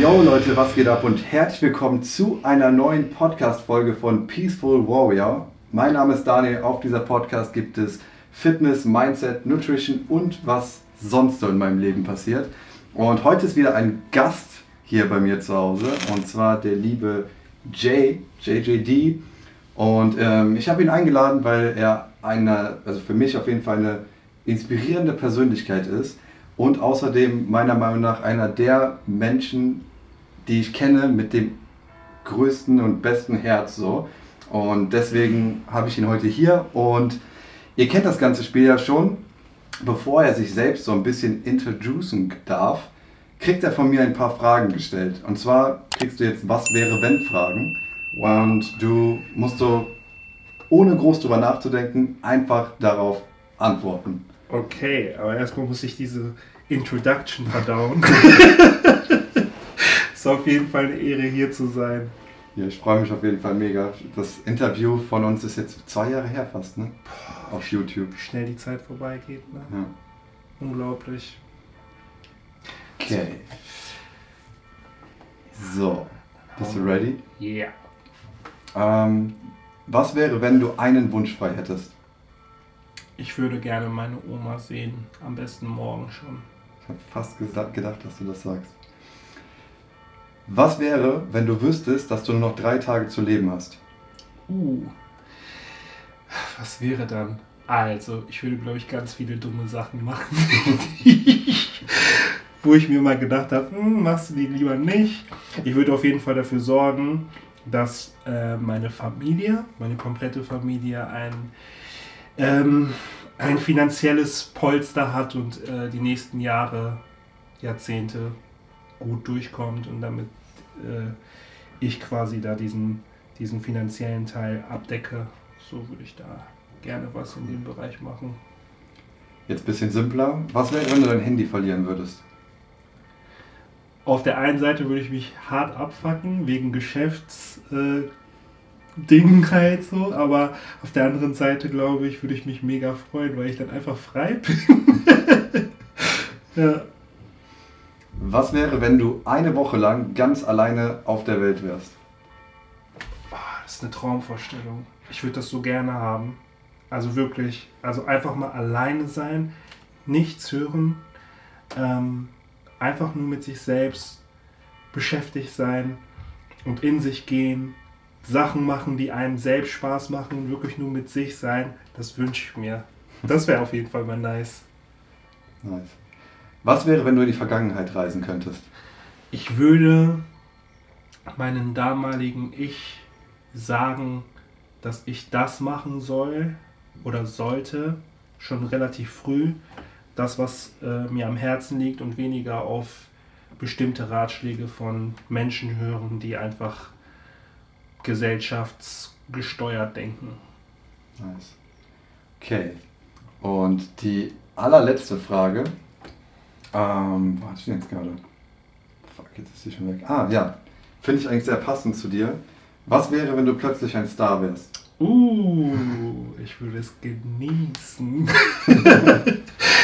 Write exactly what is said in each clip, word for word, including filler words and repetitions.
Yo Leute, was geht ab und herzlich willkommen zu einer neuen Podcast-Folge von Peaceful Warrior. Mein Name ist Daniel, auf dieser Podcast gibt es Fitness, Mindset, Nutrition und was sonst so in meinem Leben passiert. Und heute ist wieder ein Gast hier bei mir zu Hause und zwar der liebe Jay, J J D. Und ähm, ich habe ihn eingeladen, weil er eine, also für mich auf jeden Fall eine inspirierende Persönlichkeit ist. Und außerdem meiner Meinung nach einer der Menschen, die ich kenne, mit dem größten und besten Herz. So. Und deswegen habe ich ihn heute hier. Und ihr kennt das ganze Spiel ja schon. Bevor er sich selbst so ein bisschen introducen darf, kriegt er von mir ein paar Fragen gestellt. Und zwar kriegst du jetzt Was-wäre-wenn-Fragen. Und du musst so, ohne groß drüber nachzudenken, einfach darauf antworten. Okay, aber erstmal muss ich diese Introduction verdauen. Ist auf jeden Fall eine Ehre, hier zu sein. Ja, ich freue mich auf jeden Fall mega. Das Interview von uns ist jetzt zwei Jahre her fast, ne? Auf YouTube. Wie schnell die Zeit vorbeigeht, ne? Ja. Unglaublich. Okay. So, bist du ready? Ja. Yeah. Ähm, was wäre, wenn du einen Wunsch frei hättest? Ich würde gerne meine Oma sehen, am besten morgen schon. Ich habe fast gesagt, gedacht, dass du das sagst. Was wäre, wenn du wüsstest, dass du nur noch drei Tage zu leben hast? Uh, was wäre dann? Also, ich würde, glaube ich, ganz viele dumme Sachen machen, wo ich mir mal gedacht habe, machst du die lieber nicht. Ich würde auf jeden Fall dafür sorgen, dass äh, meine Familie, meine komplette Familie ein... Ähm, ein finanzielles Polster hat und äh, die nächsten Jahre, Jahrzehnte gut durchkommt und damit äh, ich quasi da diesen, diesen finanziellen Teil abdecke. So würde ich da gerne was in dem Bereich machen. Jetzt ein bisschen simpler. Was wäre, wenn du dein Handy verlieren würdest? Auf der einen Seite würde ich mich hart abfacken wegen Geschäfts... Äh, Ding halt so, aber auf der anderen Seite, glaube ich, würde ich mich mega freuen, weil ich dann einfach frei bin. Ja. Was wäre, wenn du eine Woche lang ganz alleine auf der Welt wärst? Oh, das ist eine Traumvorstellung. Ich würde das so gerne haben. Also wirklich, also einfach mal alleine sein, nichts hören, ähm, einfach nur mit sich selbst beschäftigt sein und in sich gehen. Sachen machen, die einem selbst Spaß machen und wirklich nur mit sich sein, das wünsche ich mir. Das wäre auf jeden Fall mal nice. Nice. Was wäre, wenn du in die Vergangenheit reisen könntest? Ich würde meinem damaligen Ich sagen, dass ich das machen soll oder sollte, schon relativ früh, das, was äh, mir am Herzen liegt und weniger auf bestimmte Ratschläge von Menschen hören, die einfach gesellschaftsgesteuert denken. Nice. Okay. Und die allerletzte Frage. Ähm, wo hast du denn jetzt gerade? Fuck, jetzt ist die schon weg. Ah, ja. Finde ich eigentlich sehr passend zu dir. Was wäre, wenn du plötzlich ein Star wärst? Uh, ich würde es genießen.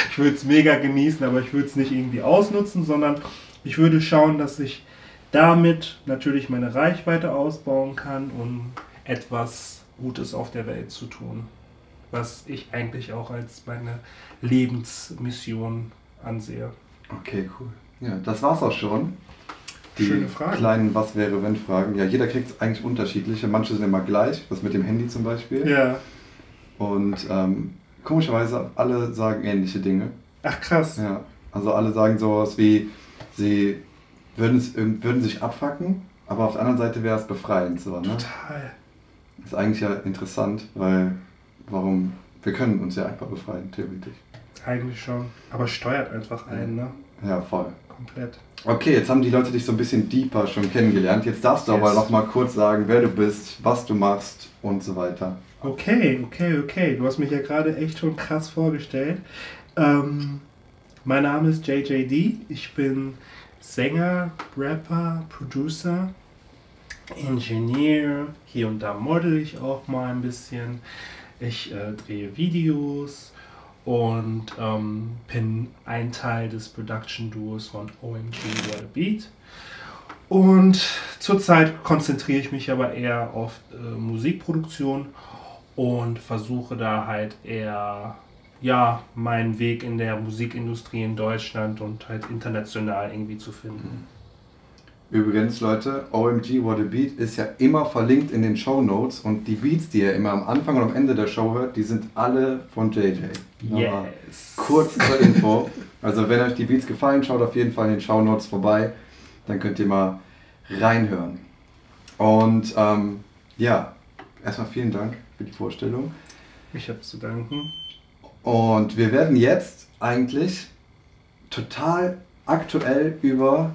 Ich würde es mega genießen, aber ich würde es nicht irgendwie ausnutzen, sondern ich würde schauen, dass ich damit natürlich meine Reichweite ausbauen kann, um etwas Gutes auf der Welt zu tun, was ich eigentlich auch als meine Lebensmission ansehe. Okay, cool. Ja, das war's auch schon. Die Schöne Fragen. Kleinen Was-wäre-wenn-Fragen. Ja, jeder kriegt eigentlich unterschiedliche. Manche sind immer gleich, das mit dem Handy zum Beispiel. Ja. Und ähm, komischerweise alle sagen ähnliche Dinge. Ach krass. Ja, also alle sagen sowas wie, sie Würden, es, würden sich abfacken, aber auf der anderen Seite wäre es befreiend. So, ne? Total. Das ist eigentlich ja interessant, weil warum, wir können uns ja einfach befreien, theoretisch. Eigentlich schon, aber steuert einfach ein, ne? Ja, voll. Komplett. Okay, jetzt haben die Leute dich so ein bisschen deeper schon kennengelernt. Jetzt darfst du yes. aber noch mal kurz sagen, wer du bist, was du machst und so weiter. Okay, okay, okay. Du hast mich ja gerade echt schon krass vorgestellt. Ähm, mein Name ist J J D. Ich bin Sänger, Rapper, Producer, Ingenieur, hier und da model ich auch mal ein bisschen. Ich äh, drehe Videos und ähm, bin ein Teil des Production Duos von O M G What a Beat. Und zurzeit konzentriere ich mich aber eher auf äh, Musikproduktion und versuche da halt eher ja, meinen Weg in der Musikindustrie in Deutschland und halt international irgendwie zu finden. Übrigens Leute, O M G What a Beat ist ja immer verlinkt in den Shownotes und die Beats, die ihr immer am Anfang und am Ende der Show hört, die sind alle von J J. Nochmal yes. Kurz zur Info. Also wenn euch die Beats gefallen, schaut auf jeden Fall in den Shownotes vorbei. Dann könnt ihr mal reinhören. Und ähm, ja, erstmal vielen Dank für die Vorstellung. Ich habe zu danken. Und wir werden jetzt eigentlich total aktuell über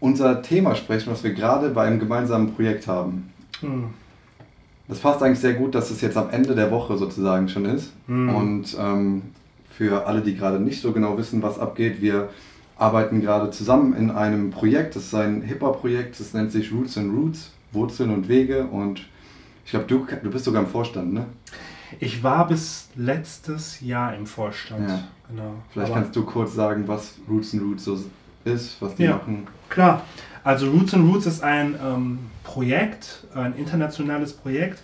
unser Thema sprechen, was wir gerade bei einem gemeinsamen Projekt haben. Mhm. Das passt eigentlich sehr gut, dass es jetzt am Ende der Woche sozusagen schon ist. Mhm. Und ähm, für alle, die gerade nicht so genau wissen, was abgeht, wir arbeiten gerade zusammen in einem Projekt, das ist ein Hip-Hop-Projekt, das nennt sich Roots and Roots, Wurzeln und Wege, und ich glaube, du, du bist sogar im Vorstand, ne? Ich war bis letztes Jahr im Vorstand, ja. Genau. Vielleicht Aber kannst du kurz sagen, was Roots and Roots so ist, was die ja, machen. Klar, also Roots and Roots ist ein ähm, Projekt, ein internationales Projekt,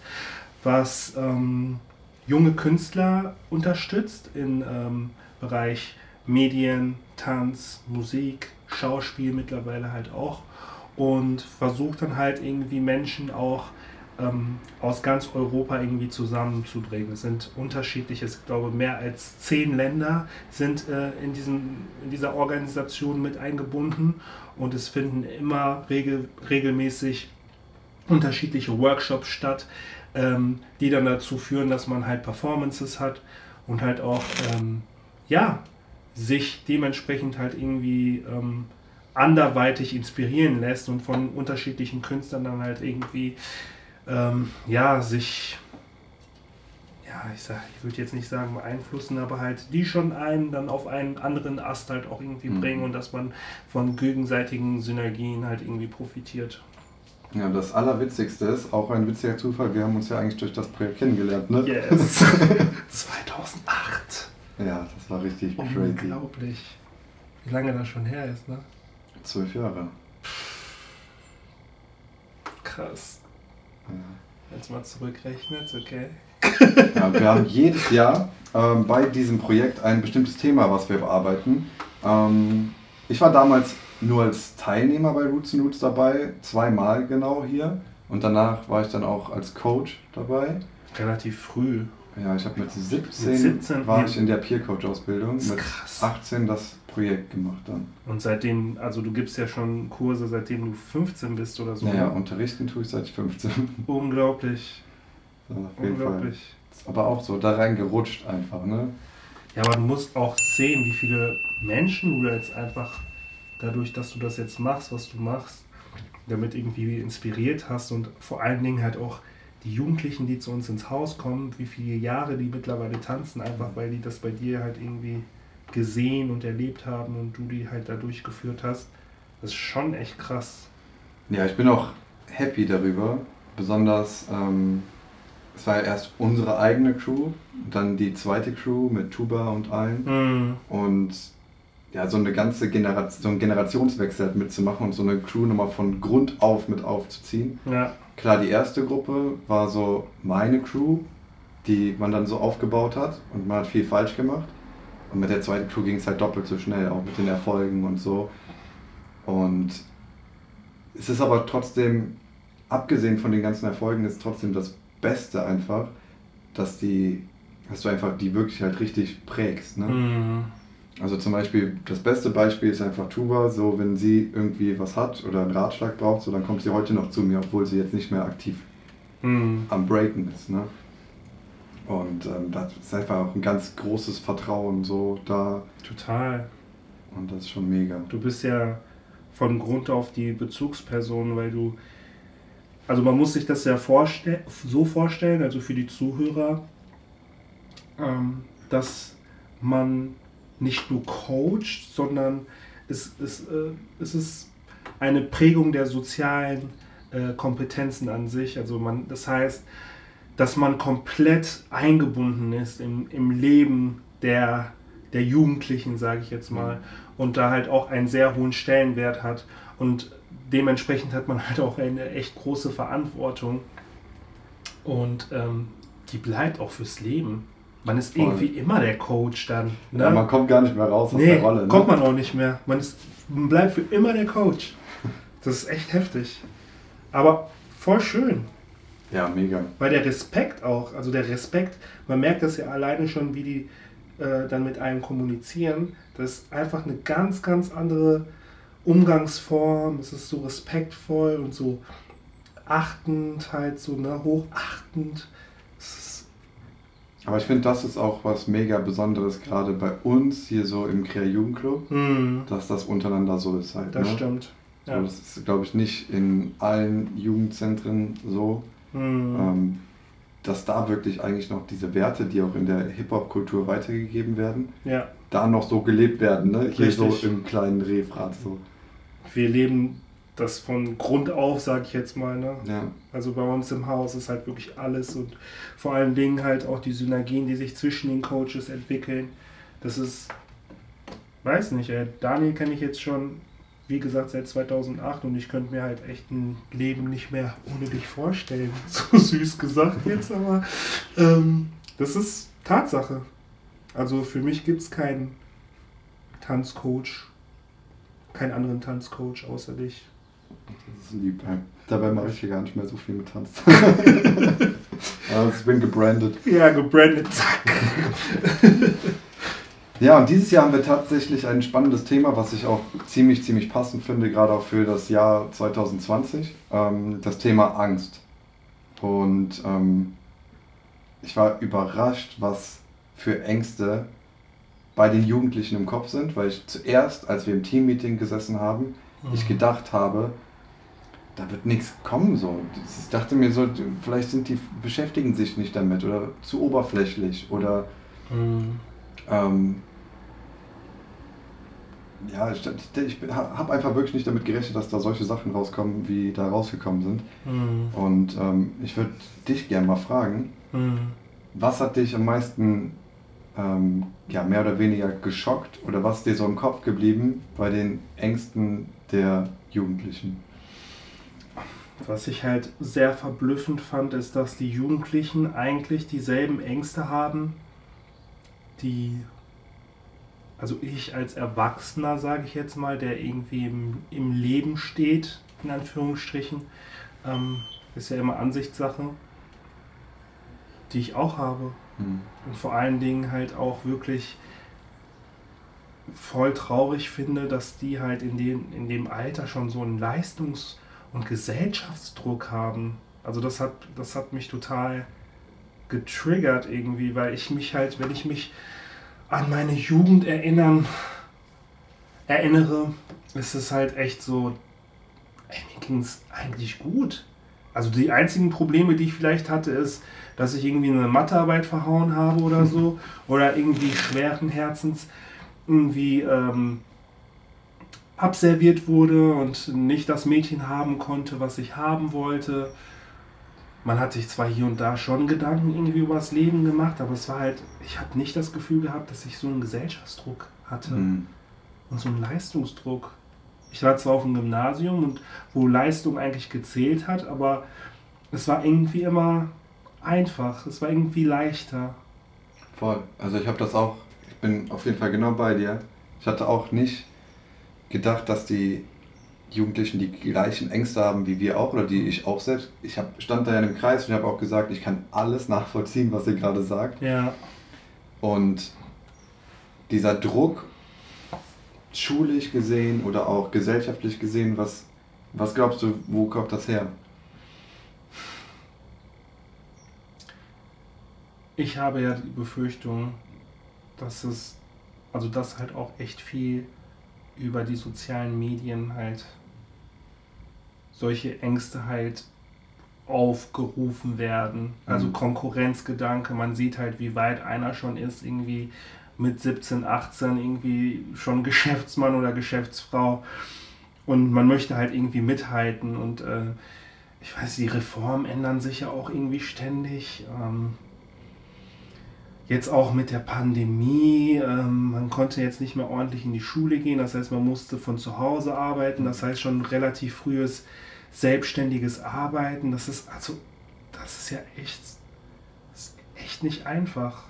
was ähm, junge Künstler unterstützt im ähm, Bereich Medien, Tanz, Musik, Schauspiel mittlerweile halt auch, und versucht dann halt irgendwie Menschen auch ähm, aus ganz Europa irgendwie zusammenzubringen. Es sind unterschiedliche, ich glaube mehr als zehn Länder sind äh, in, diesem, in dieser Organisation mit eingebunden, und es finden immer regel, regelmäßig unterschiedliche Workshops statt, ähm, die dann dazu führen, dass man halt Performances hat und halt auch, ähm, ja, sich dementsprechend halt irgendwie ähm, anderweitig inspirieren lässt und von unterschiedlichen Künstlern dann halt irgendwie, ähm, ja, sich, ja, ich sag, ich würde jetzt nicht sagen beeinflussen, aber halt die schon einen dann auf einen anderen Ast halt auch irgendwie mhm. bringen, und dass man von gegenseitigen Synergien halt irgendwie profitiert. Ja, das Allerwitzigste ist, auch ein witziger Zufall, wir haben uns ja eigentlich durch das Projekt kennengelernt, ne? Yes! zweitausendacht! Ja, das war richtig crazy. Unglaublich. Wie lange das schon her ist, ne? Zwölf Jahre. Krass. Ja. Jetzt mal zurückrechnet, okay. Ja, wir haben jedes Jahr ähm, bei diesem Projekt ein bestimmtes Thema, was wir bearbeiten. Ähm, ich war damals nur als Teilnehmer bei Roots and Roots dabei, zweimal genau hier. Und danach war ich dann auch als Coach dabei. Relativ früh. Ja, ich habe mit siebzehn war ich in der Peer-Coach-Ausbildung, mit achtzehn das Projekt gemacht dann. Und seitdem, also du gibst ja schon Kurse, seitdem du fünfzehn bist oder so. Ja, naja, unterrichten tue ich seit ich fünfzehn. Unglaublich. Ja, auf jeden Unglaublich. Fall. Aber auch so da reingerutscht einfach, ne? Ja, aber du musst auch sehen, wie viele Menschen du jetzt einfach, dadurch, dass du das jetzt machst, was du machst, damit irgendwie inspiriert hast, und vor allen Dingen halt auch die Jugendlichen, die zu uns ins Haus kommen, wie viele Jahre die mittlerweile tanzen, einfach weil die das bei dir halt irgendwie gesehen und erlebt haben und du die halt da durchgeführt hast. Das ist schon echt krass. Ja, ich bin auch happy darüber. Besonders, ähm, es war ja erst unsere eigene Crew, dann die zweite Crew mit Tuba und allen. Mhm. Und ja, so eine ganze Generation, so einen Generationswechsel halt mitzumachen und so eine Crew nochmal von Grund auf mit aufzuziehen. Ja. Klar, die erste Gruppe war so meine Crew, die man dann so aufgebaut hat, und man hat viel falsch gemacht. Und mit der zweiten Crew ging es halt doppelt so schnell, auch mit den Erfolgen und so. Und es ist aber trotzdem, abgesehen von den ganzen Erfolgen, ist trotzdem das Beste einfach, dass, die, dass du einfach die wirklich halt richtig prägst. Ne? Mhm. Also zum Beispiel, das beste Beispiel ist einfach Tuba, so wenn sie irgendwie was hat oder einen Ratschlag braucht, so dann kommt sie heute noch zu mir, obwohl sie jetzt nicht mehr aktiv mm. am Breaken ist. Ne? Und ähm, das ist einfach auch ein ganz großes Vertrauen so da. Total. Und das ist schon mega. Du bist ja von Grund auf die Bezugsperson, weil du, also man muss sich das ja vorste- so vorstellen, also für die Zuhörer, ähm, dass man nicht nur coacht, sondern es, es, äh, es ist eine Prägung der sozialen äh, Kompetenzen an sich. Also man, das heißt, dass man komplett eingebunden ist im, im Leben der, der Jugendlichen, sage ich jetzt mal, und da halt auch einen sehr hohen Stellenwert hat. Und dementsprechend hat man halt auch eine echt große Verantwortung und ähm, die bleibt auch fürs Leben. Man ist Voll. irgendwie immer der Coach dann. Ne? Ja, man kommt gar nicht mehr raus aus nee, der Rolle. Ne? Kommt man auch nicht mehr. Man, ist, man bleibt für immer der Coach. Das ist echt heftig. Aber voll schön. Ja, mega. Weil der Respekt auch, also der Respekt, man merkt das ja alleine schon, wie die äh, dann mit einem kommunizieren. Das ist einfach eine ganz, ganz andere Umgangsform. Es ist so respektvoll und so achtend, halt so ne, hochachtend. Es ist Aber ich finde, das ist auch was mega Besonderes, gerade bei uns hier so im Krea-Jugendclub, mm. dass das untereinander so ist halt. Das ne? stimmt. Ja. So, das ist, glaube ich, nicht in allen Jugendzentren so, mm. ähm, dass da wirklich eigentlich noch diese Werte, die auch in der Hip-Hop-Kultur weitergegeben werden, ja. da noch so gelebt werden, ne? Hier Richtig. so im kleinen Refrat so. Wir leben das von Grund auf, sage ich jetzt mal. Ne? Ja. Also bei uns im Haus ist halt wirklich alles und vor allen Dingen halt auch die Synergien, die sich zwischen den Coaches entwickeln. Das ist, weiß nicht, ey, Daniel kenne ich jetzt schon, wie gesagt, seit zweitausendacht und ich könnte mir halt echt ein Leben nicht mehr ohne dich vorstellen. So süß gesagt jetzt, aber ähm, das ist Tatsache. Also für mich gibt es keinen Tanzcoach, keinen anderen Tanzcoach außer dich. Das ist lieb. Dabei mache ich hier gar nicht mehr so viel mit Tanz. Also ich bin gebrandet. Ja, gebrandet, zack. Ja, und dieses Jahr haben wir tatsächlich ein spannendes Thema, was ich auch ziemlich, ziemlich passend finde, gerade auch für das Jahr zweitausendzwanzig. Ähm, das Thema Angst. Und ähm, ich war überrascht, was für Ängste bei den Jugendlichen im Kopf sind, weil ich zuerst, als wir im Teammeeting gesessen haben, ich gedacht habe, da wird nichts kommen. So. Ich dachte mir so, vielleicht sind die, beschäftigen sich nicht damit oder zu oberflächlich oder mhm. ähm, ja, ich, ich habe einfach wirklich nicht damit gerechnet, dass da solche Sachen rauskommen, wie da rausgekommen sind. Mhm. Und ähm, ich würde dich gerne mal fragen, mhm. was hat dich am meisten ähm, ja, mehr oder weniger geschockt oder was ist dir so im Kopf geblieben bei den Ängsten der Jugendlichen? Was ich halt sehr verblüffend fand, ist, dass die Jugendlichen eigentlich dieselben Ängste haben, die, also ich als Erwachsener, sage ich jetzt mal, der irgendwie im, im Leben steht, in Anführungsstrichen, ähm, ist ja immer Ansichtssache, die ich auch habe. Hm. Und vor allen Dingen halt auch wirklich voll traurig finde, dass die halt in dem, in dem Alter schon so einen Leistungs- und Gesellschaftsdruck haben. Also das hat, das hat mich total getriggert irgendwie, weil ich mich halt, wenn ich mich an meine Jugend erinnern, erinnere, ist es halt echt so, ey, mir ging es eigentlich gut. Also die einzigen Probleme, die ich vielleicht hatte, ist, dass ich irgendwie eine Mathearbeit verhauen habe oder so, oder irgendwie schweren Herzens irgendwie ähm, abserviert wurde und nicht das Mädchen haben konnte, was ich haben wollte. Man hat sich zwar hier und da schon Gedanken irgendwie über das Leben gemacht, aber es war halt, ich habe nicht das Gefühl gehabt, dass ich so einen Gesellschaftsdruck hatte mhm. und so einen Leistungsdruck. Ich war zwar auf dem Gymnasium, und wo Leistung eigentlich gezählt hat, aber es war irgendwie immer einfach, es war irgendwie leichter. Voll, also ich habe das auch, ich bin auf jeden Fall genau bei dir. Ich hatte auch nicht gedacht, dass die Jugendlichen die gleichen Ängste haben wie wir auch oder die ich auch selbst. Ich hab, stand da ja in einem Kreis und ich habe auch gesagt, ich kann alles nachvollziehen, was ihr gerade sagt. Ja. Und dieser Druck, schulisch gesehen oder auch gesellschaftlich gesehen, was, was glaubst du, wo kommt das her? Ich habe ja die Befürchtung, dass es, also dass halt auch echt viel über die sozialen Medien halt solche Ängste halt aufgerufen werden. Also Konkurrenzgedanke, man sieht halt, wie weit einer schon ist, irgendwie mit siebzehn, achtzehn irgendwie schon Geschäftsmann oder Geschäftsfrau und man möchte halt irgendwie mithalten und äh, ich weiß, die Reformen ändern sich ja auch irgendwie ständig. Ähm, Jetzt auch mit der Pandemie, ähm, man konnte jetzt nicht mehr ordentlich in die Schule gehen, das heißt, man musste von zu Hause arbeiten, das heißt schon relativ frühes selbstständiges Arbeiten, das ist also, das ist ja echt, das ist echt nicht einfach.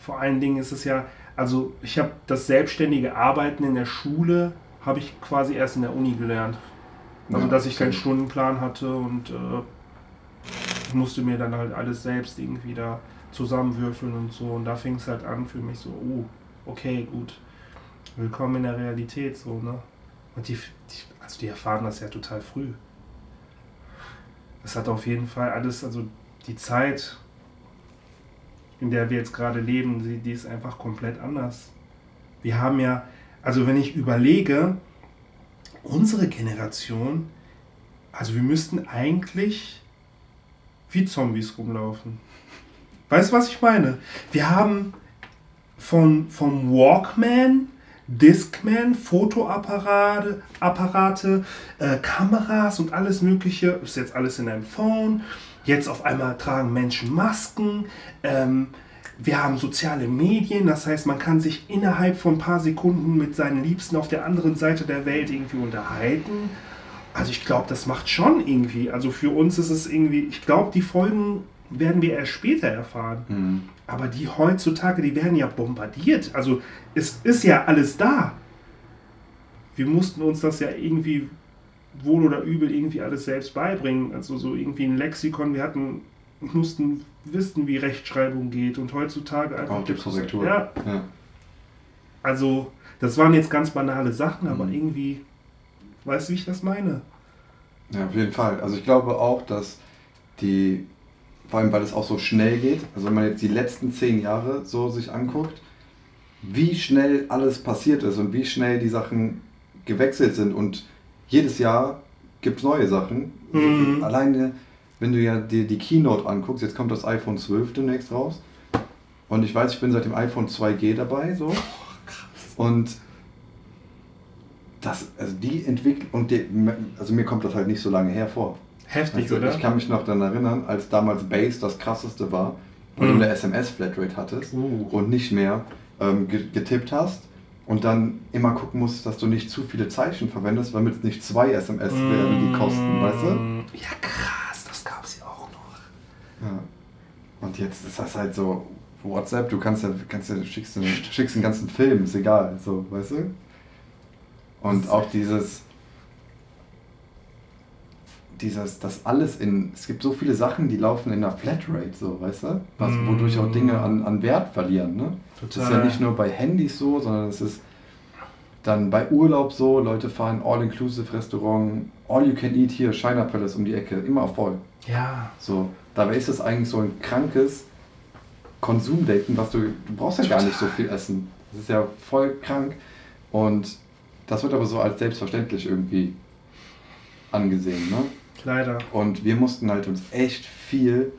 Vor allen Dingen ist es ja, also ich habe das selbstständige Arbeiten in der Schule, habe ich quasi erst in der Uni gelernt. Also, dass ich keinen Stundenplan hatte und äh, musste mir dann halt alles selbst irgendwie da zusammenwürfeln und so. Und da fing es halt an für mich so, oh, okay, gut, willkommen in der Realität, so, ne? Und die, die, also die erfahren das ja total früh. Das hat auf jeden Fall alles, also die Zeit, in der wir jetzt gerade leben, die, die ist einfach komplett anders. Wir haben ja, also wenn ich überlege, unsere Generation, also wir müssten eigentlich wie Zombies rumlaufen. Weißt du, was ich meine? Wir haben von, vom Walkman, Discman, Fotoapparate, Apparate, äh, Kameras und alles Mögliche, ist jetzt alles in einem Phone, jetzt auf einmal tragen Menschen Masken, ähm, wir haben soziale Medien, das heißt, man kann sich innerhalb von ein paar Sekunden mit seinen Liebsten auf der anderen Seite der Welt irgendwie unterhalten. Also ich glaube, das macht schon irgendwie, also für uns ist es irgendwie, ich glaube, die Folgen werden wir erst später erfahren. Mhm. Aber die heutzutage, die werden ja bombardiert. Also es ist ja alles da. Wir mussten uns das ja irgendwie wohl oder übel irgendwie alles selbst beibringen. Also so irgendwie ein Lexikon, wir hatten... mussten wissen, wie Rechtschreibung geht und heutzutage einfach... Oh, gibt's Korrektur. Ja. Ja. Also, das waren jetzt ganz banale Sachen, aber mhm. irgendwie, weißt du, wie ich das meine? Ja, auf jeden Fall. Also ich glaube auch, dass die, vor allem weil es auch so schnell geht, also wenn man jetzt die letzten zehn Jahre so sich anguckt, wie schnell alles passiert ist und wie schnell die Sachen gewechselt sind und jedes Jahr gibt es neue Sachen. Mhm. Alleine... Wenn du ja dir die Keynote anguckst, jetzt kommt das iPhone zwölf demnächst raus. Und ich weiß, ich bin seit dem iPhone zwei G dabei, so. Oh, krass. Und das, also die Entwicklung, und die, also mir kommt das halt nicht so lange hervor. Heftig, also, oder? Ich kann mich noch daran erinnern, als damals Base das krasseste war, weil mhm. du eine S M S-Flatrate hattest uh. und nicht mehr ähm, getippt hast. Und dann immer gucken musst, dass du nicht zu viele Zeichen verwendest, damit es nicht zwei S M S mhm. werden, die kosten, weißt du? Ja, krass. Ja. Und jetzt ist das halt so, WhatsApp, du kannst ja, kannst ja schickst, einen, schickst einen ganzen Film, ist egal, so, weißt du? Und auch dieses, dieses, das alles in, es gibt so viele Sachen, die laufen in der Flatrate, so, weißt du? Was, wodurch auch Dinge an, an Wert verlieren, ne? Total. Das ist ja nicht nur bei Handys so, sondern es ist dann bei Urlaub so, Leute fahren All-Inclusive-Restaurant, All-You-Can-Eat hier, China Palace um die Ecke, immer voll. Ja. So. Dabei ist das eigentlich so ein krankes Konsumdenken, was du, du brauchst ja gar nicht so viel essen. Das ist ja voll krank und das wird aber so als selbstverständlich irgendwie angesehen, ne? Leider. Und wir mussten halt uns echt viel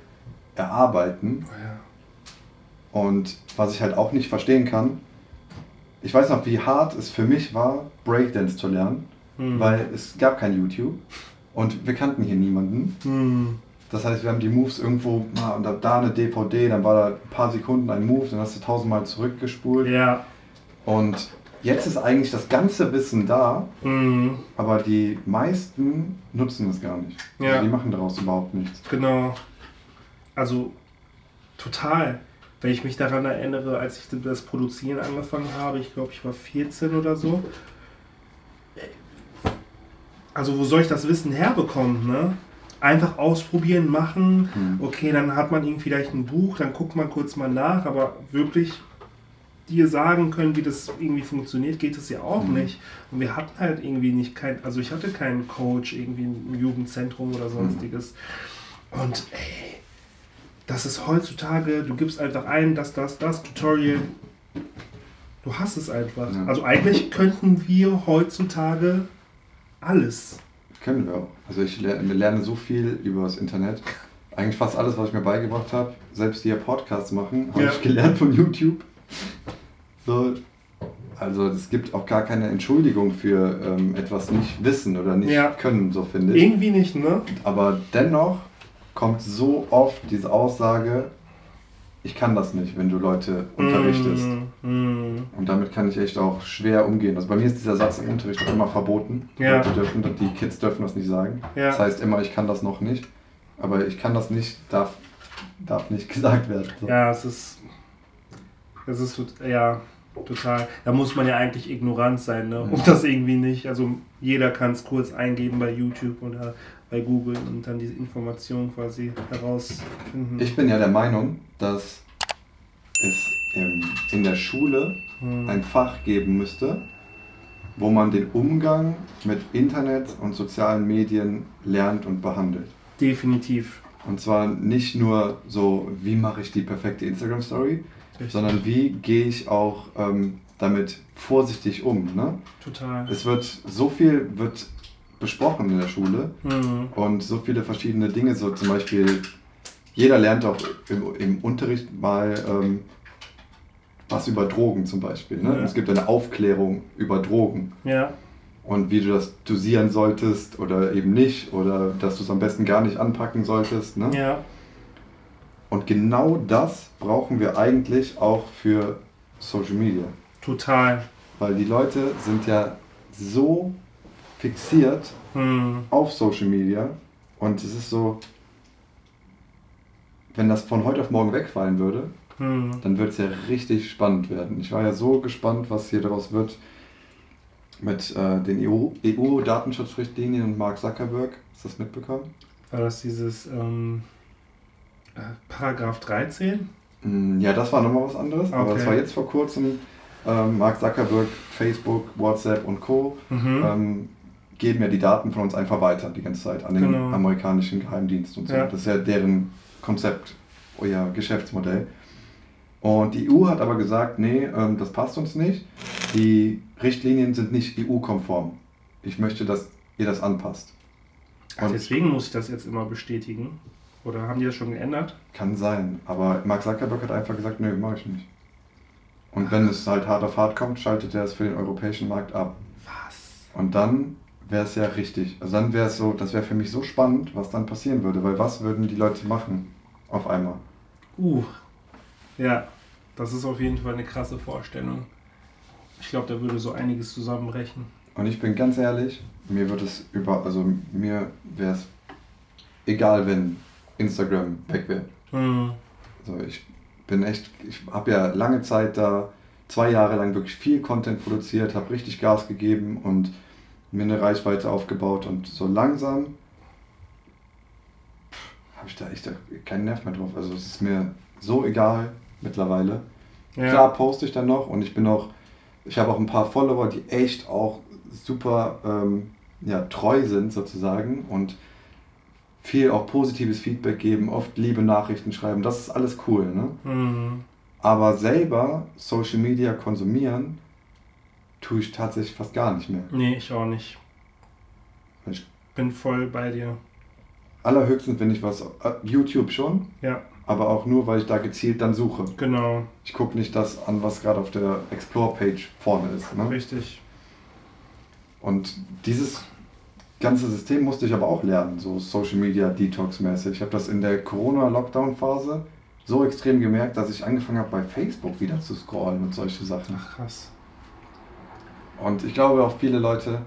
erarbeiten. Oh ja. Und was ich halt auch nicht verstehen kann, ich weiß noch, wie hart es für mich war, Breakdance zu lernen, mhm. weil es gab kein YouTube und wir kannten hier niemanden. Mhm. Das heißt, wir haben die Moves irgendwo, na, und ab da eine D V D, dann war da ein paar Sekunden ein Move, dann hast du tausendmal zurückgespult. Ja. Und jetzt ist eigentlich das ganze Wissen da, mhm. aber die meisten nutzen das gar nicht. Ja. Also die machen daraus überhaupt nichts. Genau. Also total. Wenn ich mich daran erinnere, als ich das Produzieren angefangen habe, ich glaube, ich war vierzehn oder so. Also wo soll ich das Wissen herbekommen, ne? Einfach ausprobieren, machen, okay, dann hat man irgendwie vielleicht ein Buch, dann guckt man kurz mal nach, aber wirklich dir sagen können, wie das irgendwie funktioniert, geht es ja auch mhm. nicht. Und wir hatten halt irgendwie nicht kein, also ich hatte keinen Coach irgendwie im Jugendzentrum oder sonstiges. Mhm. Und ey, das ist heutzutage, du gibst einfach ein, das, das, das, Tutorial, du hast es einfach. Ja. Also eigentlich könnten wir heutzutage alles. Können wir auch. Also ich lerne, lerne so viel über das Internet. Eigentlich fast alles, was ich mir beigebracht habe, selbst hier Podcasts machen, habe ja. ich gelernt von YouTube. So. Also es gibt auch gar keine Entschuldigung für ähm, etwas nicht wissen oder nicht ja. können, so finde ich. Irgendwie nicht, ne? Aber dennoch kommt so oft diese Aussage, ich kann das nicht, wenn du Leute unterrichtest. Mm, mm. Und damit kann ich echt auch schwer umgehen. Also bei mir ist dieser Satz im Unterricht auch immer verboten. Ja. Die, dürfen, die Kids dürfen das nicht sagen. Ja. Das heißt immer, ich kann das noch nicht. Aber ich kann das nicht, darf, darf nicht gesagt werden. So. Ja, es ist, es ist, ja, total. Da muss man ja eigentlich ignorant sein, ne? Und das irgendwie nicht. Also jeder kann es kurz eingeben bei YouTube oder bei Google und dann diese Informationen quasi herausfinden. Ich bin ja der Meinung, dass es in der Schule ein Fach geben müsste, wo man den Umgang mit Internet und sozialen Medien lernt und behandelt. Definitiv. Und zwar nicht nur so, wie mache ich die perfekte Instagram-Story, sondern wie gehe ich auch ähm, damit vorsichtig um. Ne? Total. Es wird so viel wird besprochen in der Schule mhm. und so viele verschiedene Dinge, so zum Beispiel, jeder lernt auch im, im Unterricht mal ähm, was über Drogen zum Beispiel. Ne? Mhm. Es gibt eine Aufklärung über Drogen. Ja. Und wie du das dosieren solltest oder eben nicht oder dass du es am besten gar nicht anpacken solltest. Ne? Ja. Und genau das brauchen wir eigentlich auch für Social Media. Total. Weil die Leute sind ja so fixiert hm. auf Social Media und es ist so, wenn das von heute auf morgen wegfallen würde, hm. dann würde es ja richtig spannend werden. Ich war ja so gespannt, was hier daraus wird mit äh, den E U-Datenschutzrichtlinien und Mark Zuckerberg. Hast du das mitbekommen? War das dieses... Ähm Paragraph dreizehn? Ja, das war nochmal was anderes, okay. aber das war jetzt vor kurzem. Ähm, Mark Zuckerberg, Facebook, WhatsApp und Co. Mhm. Ähm, geben ja die Daten von uns einfach weiter die ganze Zeit an den genau. amerikanischen Geheimdienst und so. Ja. Das ist ja deren Konzept, euer Geschäftsmodell. Und die E U hat aber gesagt, nee, ähm, das passt uns nicht. Die Richtlinien sind nicht E U-konform. Ich möchte, dass ihr das anpasst. Ach, deswegen muss ich das jetzt immer bestätigen? Oder haben die das schon geändert? Kann sein, aber Mark Zuckerberg hat einfach gesagt, nö, mach ich nicht. Und wenn es halt hart auf hart kommt, schaltet er es für den europäischen Markt ab. Was? Und dann wäre es ja richtig. Also dann wäre es so, das wäre für mich so spannend, was dann passieren würde. Weil was würden die Leute machen auf einmal? Uh, ja, das ist auf jeden Fall eine krasse Vorstellung. Ich glaube, da würde so einiges zusammenbrechen. Und ich bin ganz ehrlich, mir wird es über, also mir wäre es egal, wenn Instagram weg wäre. Mhm. Also ich bin echt, ich habe ja lange Zeit da, zwei Jahre lang wirklich viel Content produziert, habe richtig Gas gegeben und mir eine Reichweite aufgebaut und so langsam habe ich da echt keinen Nerv mehr drauf. Also es ist mir so egal mittlerweile. Ja. Klar poste ich dann noch und ich bin auch, ich habe auch ein paar Follower, die echt auch super ähm, ja, treu sind sozusagen und viel auch positives Feedback geben, oft liebe Nachrichten schreiben, das ist alles cool, ne? Mhm. Aber selber Social Media konsumieren, tue ich tatsächlich fast gar nicht mehr. Nee, ich auch nicht. Ich bin voll bei dir. Allerhöchstens, wenn ich was, YouTube schon, ja. aber auch nur, weil ich da gezielt dann suche. Genau. Ich gucke nicht das an, was gerade auf der Explore-Page vorne ist, ne? Richtig. Und dieses ganze System musste ich aber auch lernen, so Social Media Detox-mäßig. Ich habe das in der Corona-Lockdown-Phase so extrem gemerkt, dass ich angefangen habe, bei Facebook wieder zu scrollen und solche Sachen. Ach, krass. Und ich glaube auch viele Leute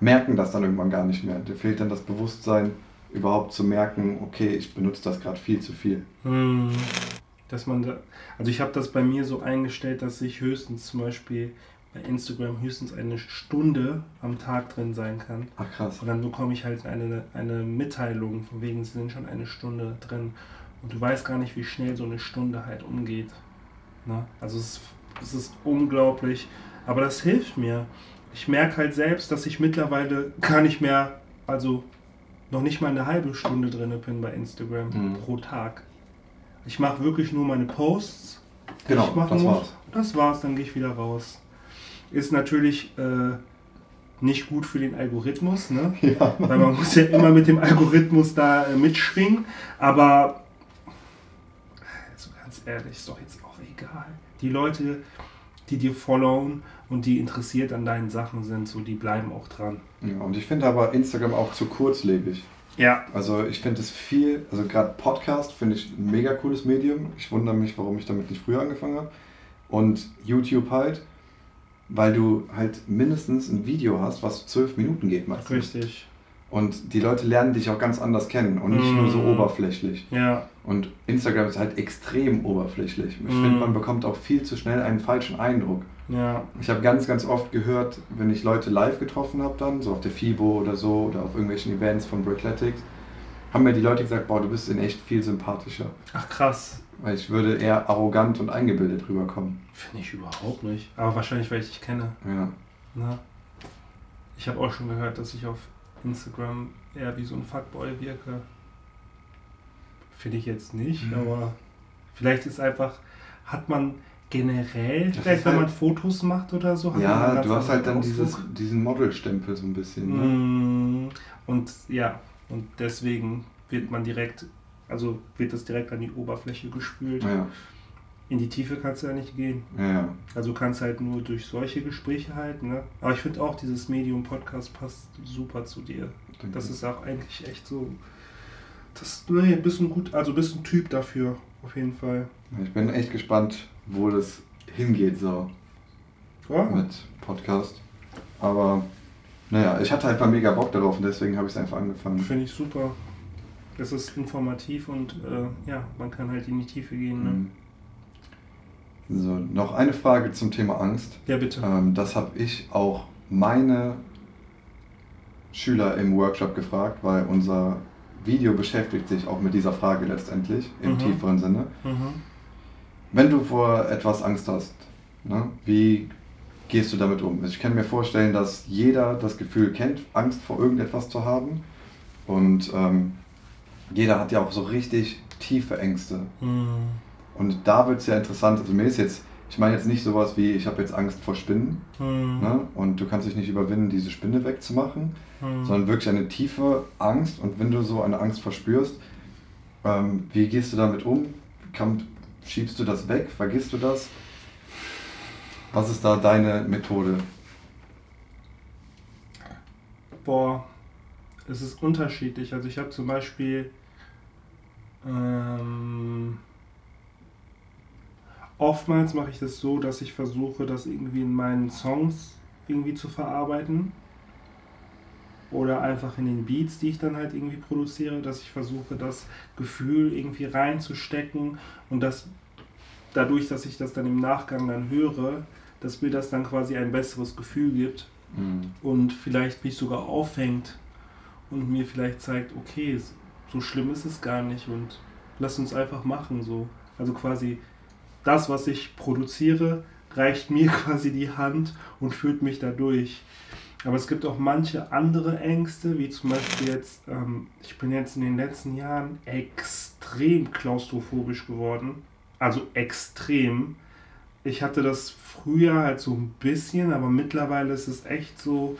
merken das dann irgendwann gar nicht mehr. Dir fehlt dann das Bewusstsein, überhaupt zu merken, okay, ich benutze das gerade viel zu viel. Hm. Dass man da, also ich habe das bei mir so eingestellt, dass ich höchstens zum Beispiel bei Instagram höchstens eine Stunde am Tag drin sein kann. Ach krass. Und dann bekomme ich halt eine, eine Mitteilung, von wegen sie sind schon eine Stunde drin. Und du weißt gar nicht, wie schnell so eine Stunde halt umgeht. Ne? Also es, es ist unglaublich. Aber das hilft mir. Ich merke halt selbst, dass ich mittlerweile gar nicht mehr, also noch nicht mal eine halbe Stunde drin bin bei Instagram mhm. pro Tag. Ich mache wirklich nur meine Posts. Genau, ich das muss. war's. Das war's, dann gehe ich wieder raus. Ist natürlich äh, nicht gut für den Algorithmus, ne? Ja. Weil man muss ja immer mit dem Algorithmus da äh, mitschwingen, aber also ganz ehrlich, ist doch jetzt auch egal. Die Leute, die dir followen und die interessiert an deinen Sachen sind, so die bleiben auch dran. Ja, und ich finde aber Instagram auch zu kurzlebig. Ja. Also ich finde es viel, also gerade Podcast finde ich ein mega cooles Medium. Ich wundere mich, warum ich damit nicht früher angefangen habe. Und YouTube halt, weil du halt mindestens ein Video hast, was zwölf Minuten geht meistens. Richtig. Und die Leute lernen dich auch ganz anders kennen und nicht mm. nur so oberflächlich. Ja. Und Instagram ist halt extrem oberflächlich. Ich mm. finde, man bekommt auch viel zu schnell einen falschen Eindruck. Ja. Ich habe ganz, ganz oft gehört, wenn ich Leute live getroffen habe dann, so auf der FIBO oder so, oder auf irgendwelchen Events von Breakletics, haben mir die Leute gesagt, boah, du bist in echt viel sympathischer. Ach krass. Weil ich würde eher arrogant und eingebildet rüberkommen. Finde ich überhaupt nicht. Aber wahrscheinlich, weil ich dich kenne. Ja. Na? Ich habe auch schon gehört, dass ich auf Instagram eher wie so ein Fuckboy wirke. Finde ich jetzt nicht, mhm. aber vielleicht ist einfach, hat man generell, das vielleicht wenn halt man Fotos macht oder so. Hat ja, man du hast halt dann dieses, diesen Modelstempel so ein bisschen. Ne? Und ja, und deswegen wird man direkt, also wird das direkt an die Oberfläche gespült. Ja. In die Tiefe kannst du ja nicht gehen. Ja. Also kannst halt nur durch solche Gespräche halt, ne? Aber ich finde auch, dieses Medium-Podcast passt super zu dir. Danke. Das ist auch eigentlich echt so, das, nee, bist ein gut, also bist ein Typ dafür, auf jeden Fall. Ich bin echt gespannt, wo das hingeht so ja. mit Podcast. Aber naja, ich hatte halt mal mega Bock darauf und deswegen habe ich es einfach angefangen. Finde ich super. Es ist informativ und äh, ja, man kann halt in die Tiefe gehen, ne? Mhm. So, noch eine Frage zum Thema Angst. Ja, bitte. Ähm, das habe ich auch meine Schüler im Workshop gefragt, weil unser Video beschäftigt sich auch mit dieser Frage letztendlich, im mhm. tieferen Sinne. Mhm. Wenn du vor etwas Angst hast, ne, wie gehst du damit um? Ich kann mir vorstellen, dass jeder das Gefühl kennt, Angst vor irgendetwas zu haben. Und ähm, jeder hat ja auch so richtig tiefe Ängste. Mhm. Und da wird es ja interessant, also mir ist jetzt, ich meine jetzt nicht sowas wie, ich habe jetzt Angst vor Spinnen hm. ne? und du kannst dich nicht überwinden, diese Spinne wegzumachen, hm. sondern wirklich eine tiefe Angst. Und wenn du so eine Angst verspürst, ähm, wie gehst du damit um? Kann, schiebst du das weg? Vergisst du das? Was ist da deine Methode? Boah, es ist unterschiedlich. Also ich habe zum Beispiel... Ähm Oftmals mache ich das so, dass ich versuche, das irgendwie in meinen Songs irgendwie zu verarbeiten. Oder einfach in den Beats, die ich dann halt irgendwie produziere, dass ich versuche, das Gefühl irgendwie reinzustecken. Und dass dadurch, dass ich das dann im Nachgang dann höre, dass mir das dann quasi ein besseres Gefühl gibt. Mhm. Und vielleicht mich sogar auffängt und mir vielleicht zeigt, okay, so schlimm ist es gar nicht und lass uns einfach machen so. Also quasi... Das, was ich produziere, reicht mir quasi die Hand und führt mich da durch. Aber es gibt auch manche andere Ängste, wie zum Beispiel jetzt, ähm, ich bin jetzt in den letzten Jahren extrem klaustrophobisch geworden. Also extrem. Ich hatte das früher halt so ein bisschen, aber mittlerweile ist es echt so...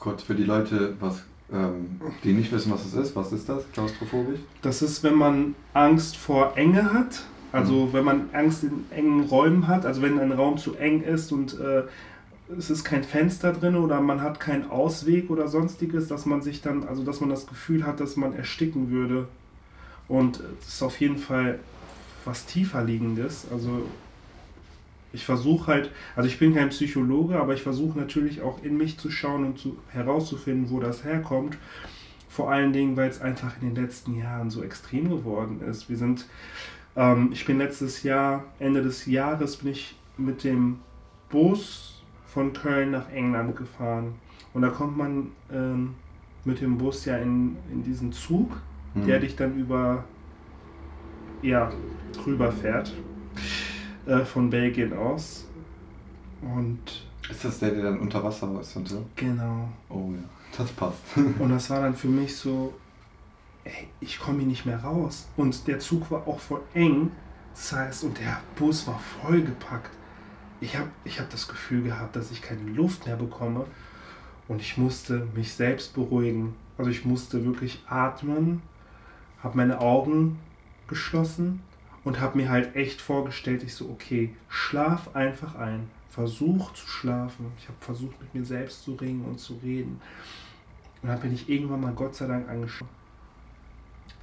Kurz für die Leute, was... die nicht wissen, was es ist. Was ist das, klaustrophobisch? Das ist, wenn man Angst vor Enge hat. Also wenn man Angst in engen Räumen hat, also wenn ein Raum zu eng ist und äh, es ist kein Fenster drin oder man hat keinen Ausweg oder sonstiges, dass man sich dann, also dass man das Gefühl hat, dass man ersticken würde. Und es ist auf jeden Fall was tiefer liegendes. Also ich versuche halt, also ich bin kein Psychologe, aber ich versuche natürlich auch in mich zu schauen und zu, herauszufinden, wo das herkommt. Vor allen Dingen, weil es einfach in den letzten Jahren so extrem geworden ist. Wir sind... Ich bin letztes Jahr, Ende des Jahres, bin ich mit dem Bus von Köln nach England gefahren. Und da kommt man ähm, mit dem Bus ja in, in diesen Zug, mhm. der dich dann über, ja, drüber fährt, äh, von Belgien aus. Und ist das der, der dann unter Wasser ist und so? Genau. Oh ja, das passt. Und das war dann für mich so... Ey, ich komme hier nicht mehr raus. Und der Zug war auch voll eng, das heißt, und der Bus war vollgepackt. Ich habe ich hab das Gefühl gehabt, dass ich keine Luft mehr bekomme und ich musste mich selbst beruhigen. Also ich musste wirklich atmen, habe meine Augen geschlossen und habe mir halt echt vorgestellt, ich so, okay, schlaf einfach ein, versuch zu schlafen. Ich habe versucht, mit mir selbst zu ringen und zu reden. Und dann bin ich irgendwann mal Gott sei Dank angeschaut.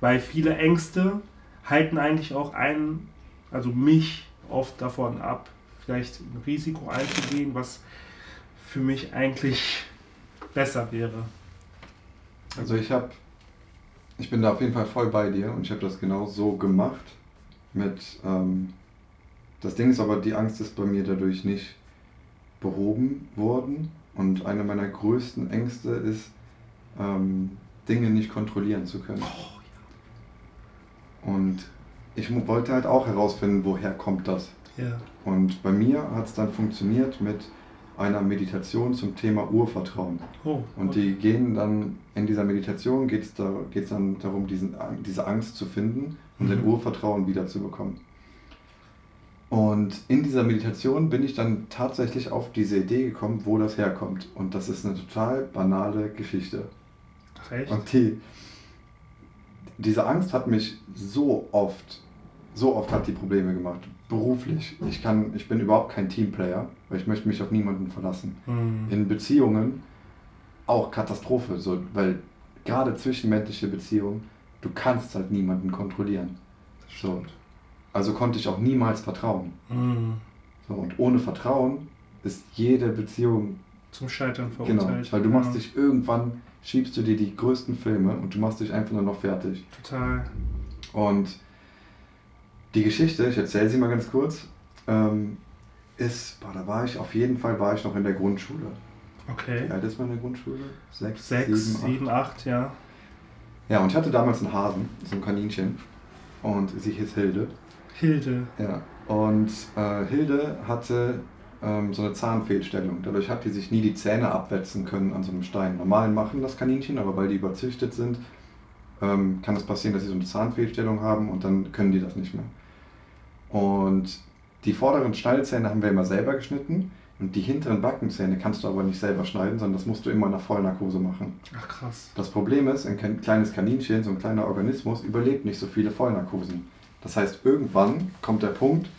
Weil viele Ängste halten eigentlich auch einen, also mich oft davon ab, vielleicht ein Risiko einzugehen, was für mich eigentlich besser wäre. Also ich habe, ich bin da auf jeden Fall voll bei dir und ich habe das genau so gemacht. Mit, ähm, das Ding ist aber, die Angst ist bei mir dadurch nicht behoben worden. Und eine meiner größten Ängste ist, ähm, Dinge nicht kontrollieren zu können. Oh, ja. Und ich wollte halt auch herausfinden, woher kommt das. Ja. Und bei mir hat es dann funktioniert mit einer Meditation zum Thema Urvertrauen. Oh, und okay. Die gehen dann, in dieser Meditation geht es da, geht's dann darum, diesen, diese Angst zu finden und mhm. den Urvertrauen wiederzubekommen. Und in dieser Meditation bin ich dann tatsächlich auf diese Idee gekommen, wo das herkommt. Und das ist eine total banale Geschichte. Ach, echt? Und die, diese Angst hat mich so oft, so oft hat die Probleme gemacht. Beruflich. Ich kann, ich bin überhaupt kein Teamplayer, weil ich möchte mich auf niemanden verlassen. Mhm. In Beziehungen auch Katastrophe, so, weil gerade zwischenmenschliche Beziehungen, du kannst halt niemanden kontrollieren. So. Also konnte ich auch niemals vertrauen. Mhm. So, und ohne Vertrauen ist jede Beziehung zum Scheitern verurteilt. Genau, weil du machst ja. dich irgendwann, schiebst du dir die größten Filme und du machst dich einfach nur noch fertig. Total. Und die Geschichte, ich erzähle sie mal ganz kurz, ähm, ist, boah, da war ich, auf jeden Fall war ich noch in der Grundschule. Okay. Wie alt ist man in der Grundschule? Sechs, Sechs sieben, sieben acht. acht, ja. Ja, und ich hatte damals einen Hasen, so ein Kaninchen, und sie hieß Hilde. Hilde. Ja, und äh, Hilde hatte ähm, so eine Zahnfehlstellung, dadurch hat die sich nie die Zähne abwetzen können an so einem Stein. Normal machen das Kaninchen, aber weil die überzüchtet sind, ähm, kann es das passieren, dass sie so eine Zahnfehlstellung haben und dann können die das nicht mehr. Und die vorderen Schneidezähne haben wir immer selber geschnitten und die hinteren Backenzähne kannst du aber nicht selber schneiden, sondern das musst du immer nach Vollnarkose machen. Ach krass. Das Problem ist, ein kleines Kaninchen, so ein kleiner Organismus, überlebt nicht so viele Vollnarkosen. Das heißt, irgendwann kommt der Punkt,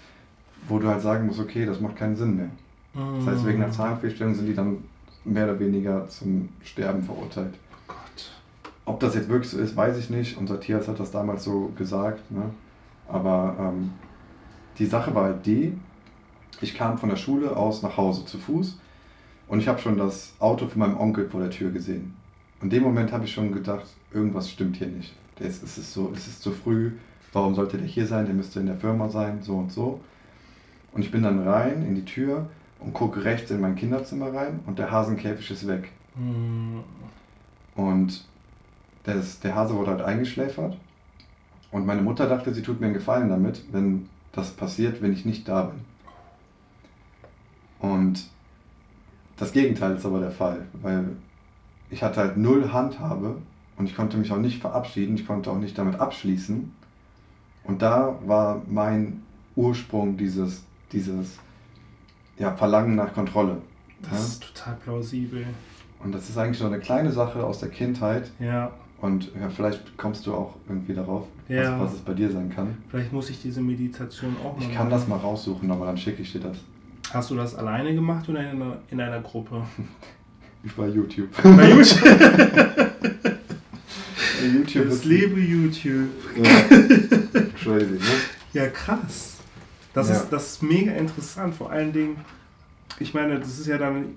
wo du halt sagen musst, okay, das macht keinen Sinn mehr. Mm. Das heißt, wegen einer Zahnfehlstellung sind die dann mehr oder weniger zum Sterben verurteilt. Oh Gott. Ob das jetzt wirklich so ist, weiß ich nicht. Unser Tierarzt hat das damals so gesagt, ne? Aber ähm, die Sache war halt die, ich kam von der Schule aus nach Hause zu Fuß und ich habe schon das Auto von meinem Onkel vor der Tür gesehen. In dem Moment habe ich schon gedacht, irgendwas stimmt hier nicht. Es ist so, es ist zu früh, warum sollte der hier sein, der müsste in der Firma sein, so und so. Und ich bin dann rein in die Tür und gucke rechts in mein Kinderzimmer rein und der Hasenkäfig ist weg. Mhm. Und das, der Hase wurde halt eingeschläfert und meine Mutter dachte, sie tut mir einen Gefallen damit, wenn das passiert, wenn ich nicht da bin. Und das Gegenteil ist aber der Fall, weil ich hatte halt null Handhabe und ich konnte mich auch nicht verabschieden, ich konnte auch nicht damit abschließen. Und da war mein Ursprung dieses, dieses ja, Verlangen nach Kontrolle. Das ja? ist total plausibel. Und das ist eigentlich so eine kleine Sache aus der Kindheit. Ja. Und ja, vielleicht kommst du auch irgendwie darauf, ja. was, was es bei dir sein kann. Vielleicht muss ich diese Meditation auch mal Ich kann machen. das mal raussuchen, aber dann schicke ich dir das. Hast du das alleine gemacht oder in einer, in einer Gruppe? Über YouTube. Bei YouTube? YouTube das liebe YouTube. Ja. Crazy, ne? Ja, krass. Das, ja. Ist, das ist mega interessant. Vor allen Dingen, ich meine, das ist ja dann...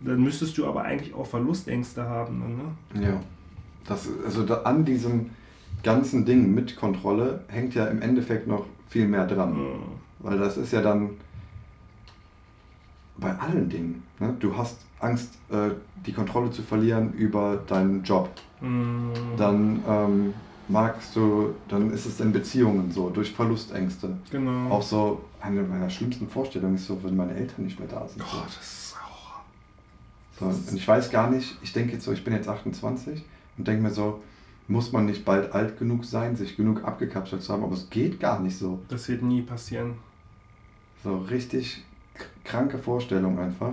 Dann müsstest du aber eigentlich auch Verlustängste haben, ne? Ja. Das, also da, an diesem ganzen Ding mit Kontrolle hängt ja im Endeffekt noch viel mehr dran. Mhm. Weil das ist ja dann bei allen Dingen. Ne? Du hast Angst, äh, die Kontrolle zu verlieren über deinen Job. Mhm. Dann ähm, magst du, dann ist es in Beziehungen so, durch Verlustängste. Genau. Auch so, eine meiner schlimmsten Vorstellungen ist so, wenn meine Eltern nicht mehr da sind. Oh, das ist So, und ich weiß gar nicht, ich denke jetzt so, ich bin jetzt achtundzwanzig und denke mir so, muss man nicht bald alt genug sein, sich genug abgekapselt zu haben, aber es geht gar nicht so. Das wird nie passieren. So richtig kranke Vorstellung einfach.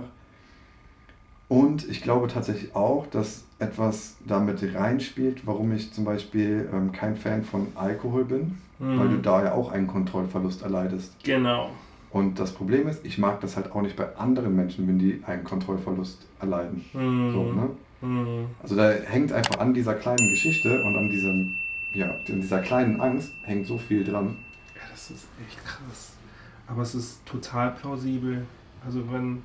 Und ich glaube tatsächlich auch, dass etwas damit reinspielt, warum ich zum Beispiel ähm, kein Fan von Alkohol bin, mhm. weil du da ja auch einen Kontrollverlust erleidest. Genau. Und das Problem ist, ich mag das halt auch nicht bei anderen Menschen, wenn die einen Kontrollverlust erleiden. Mm. So, ne? Mhm. Also da hängt einfach an dieser kleinen Geschichte und an diesem, ja, an dieser kleinen Angst hängt so viel dran. Ja, das ist echt krass. Aber es ist total plausibel. Also wenn...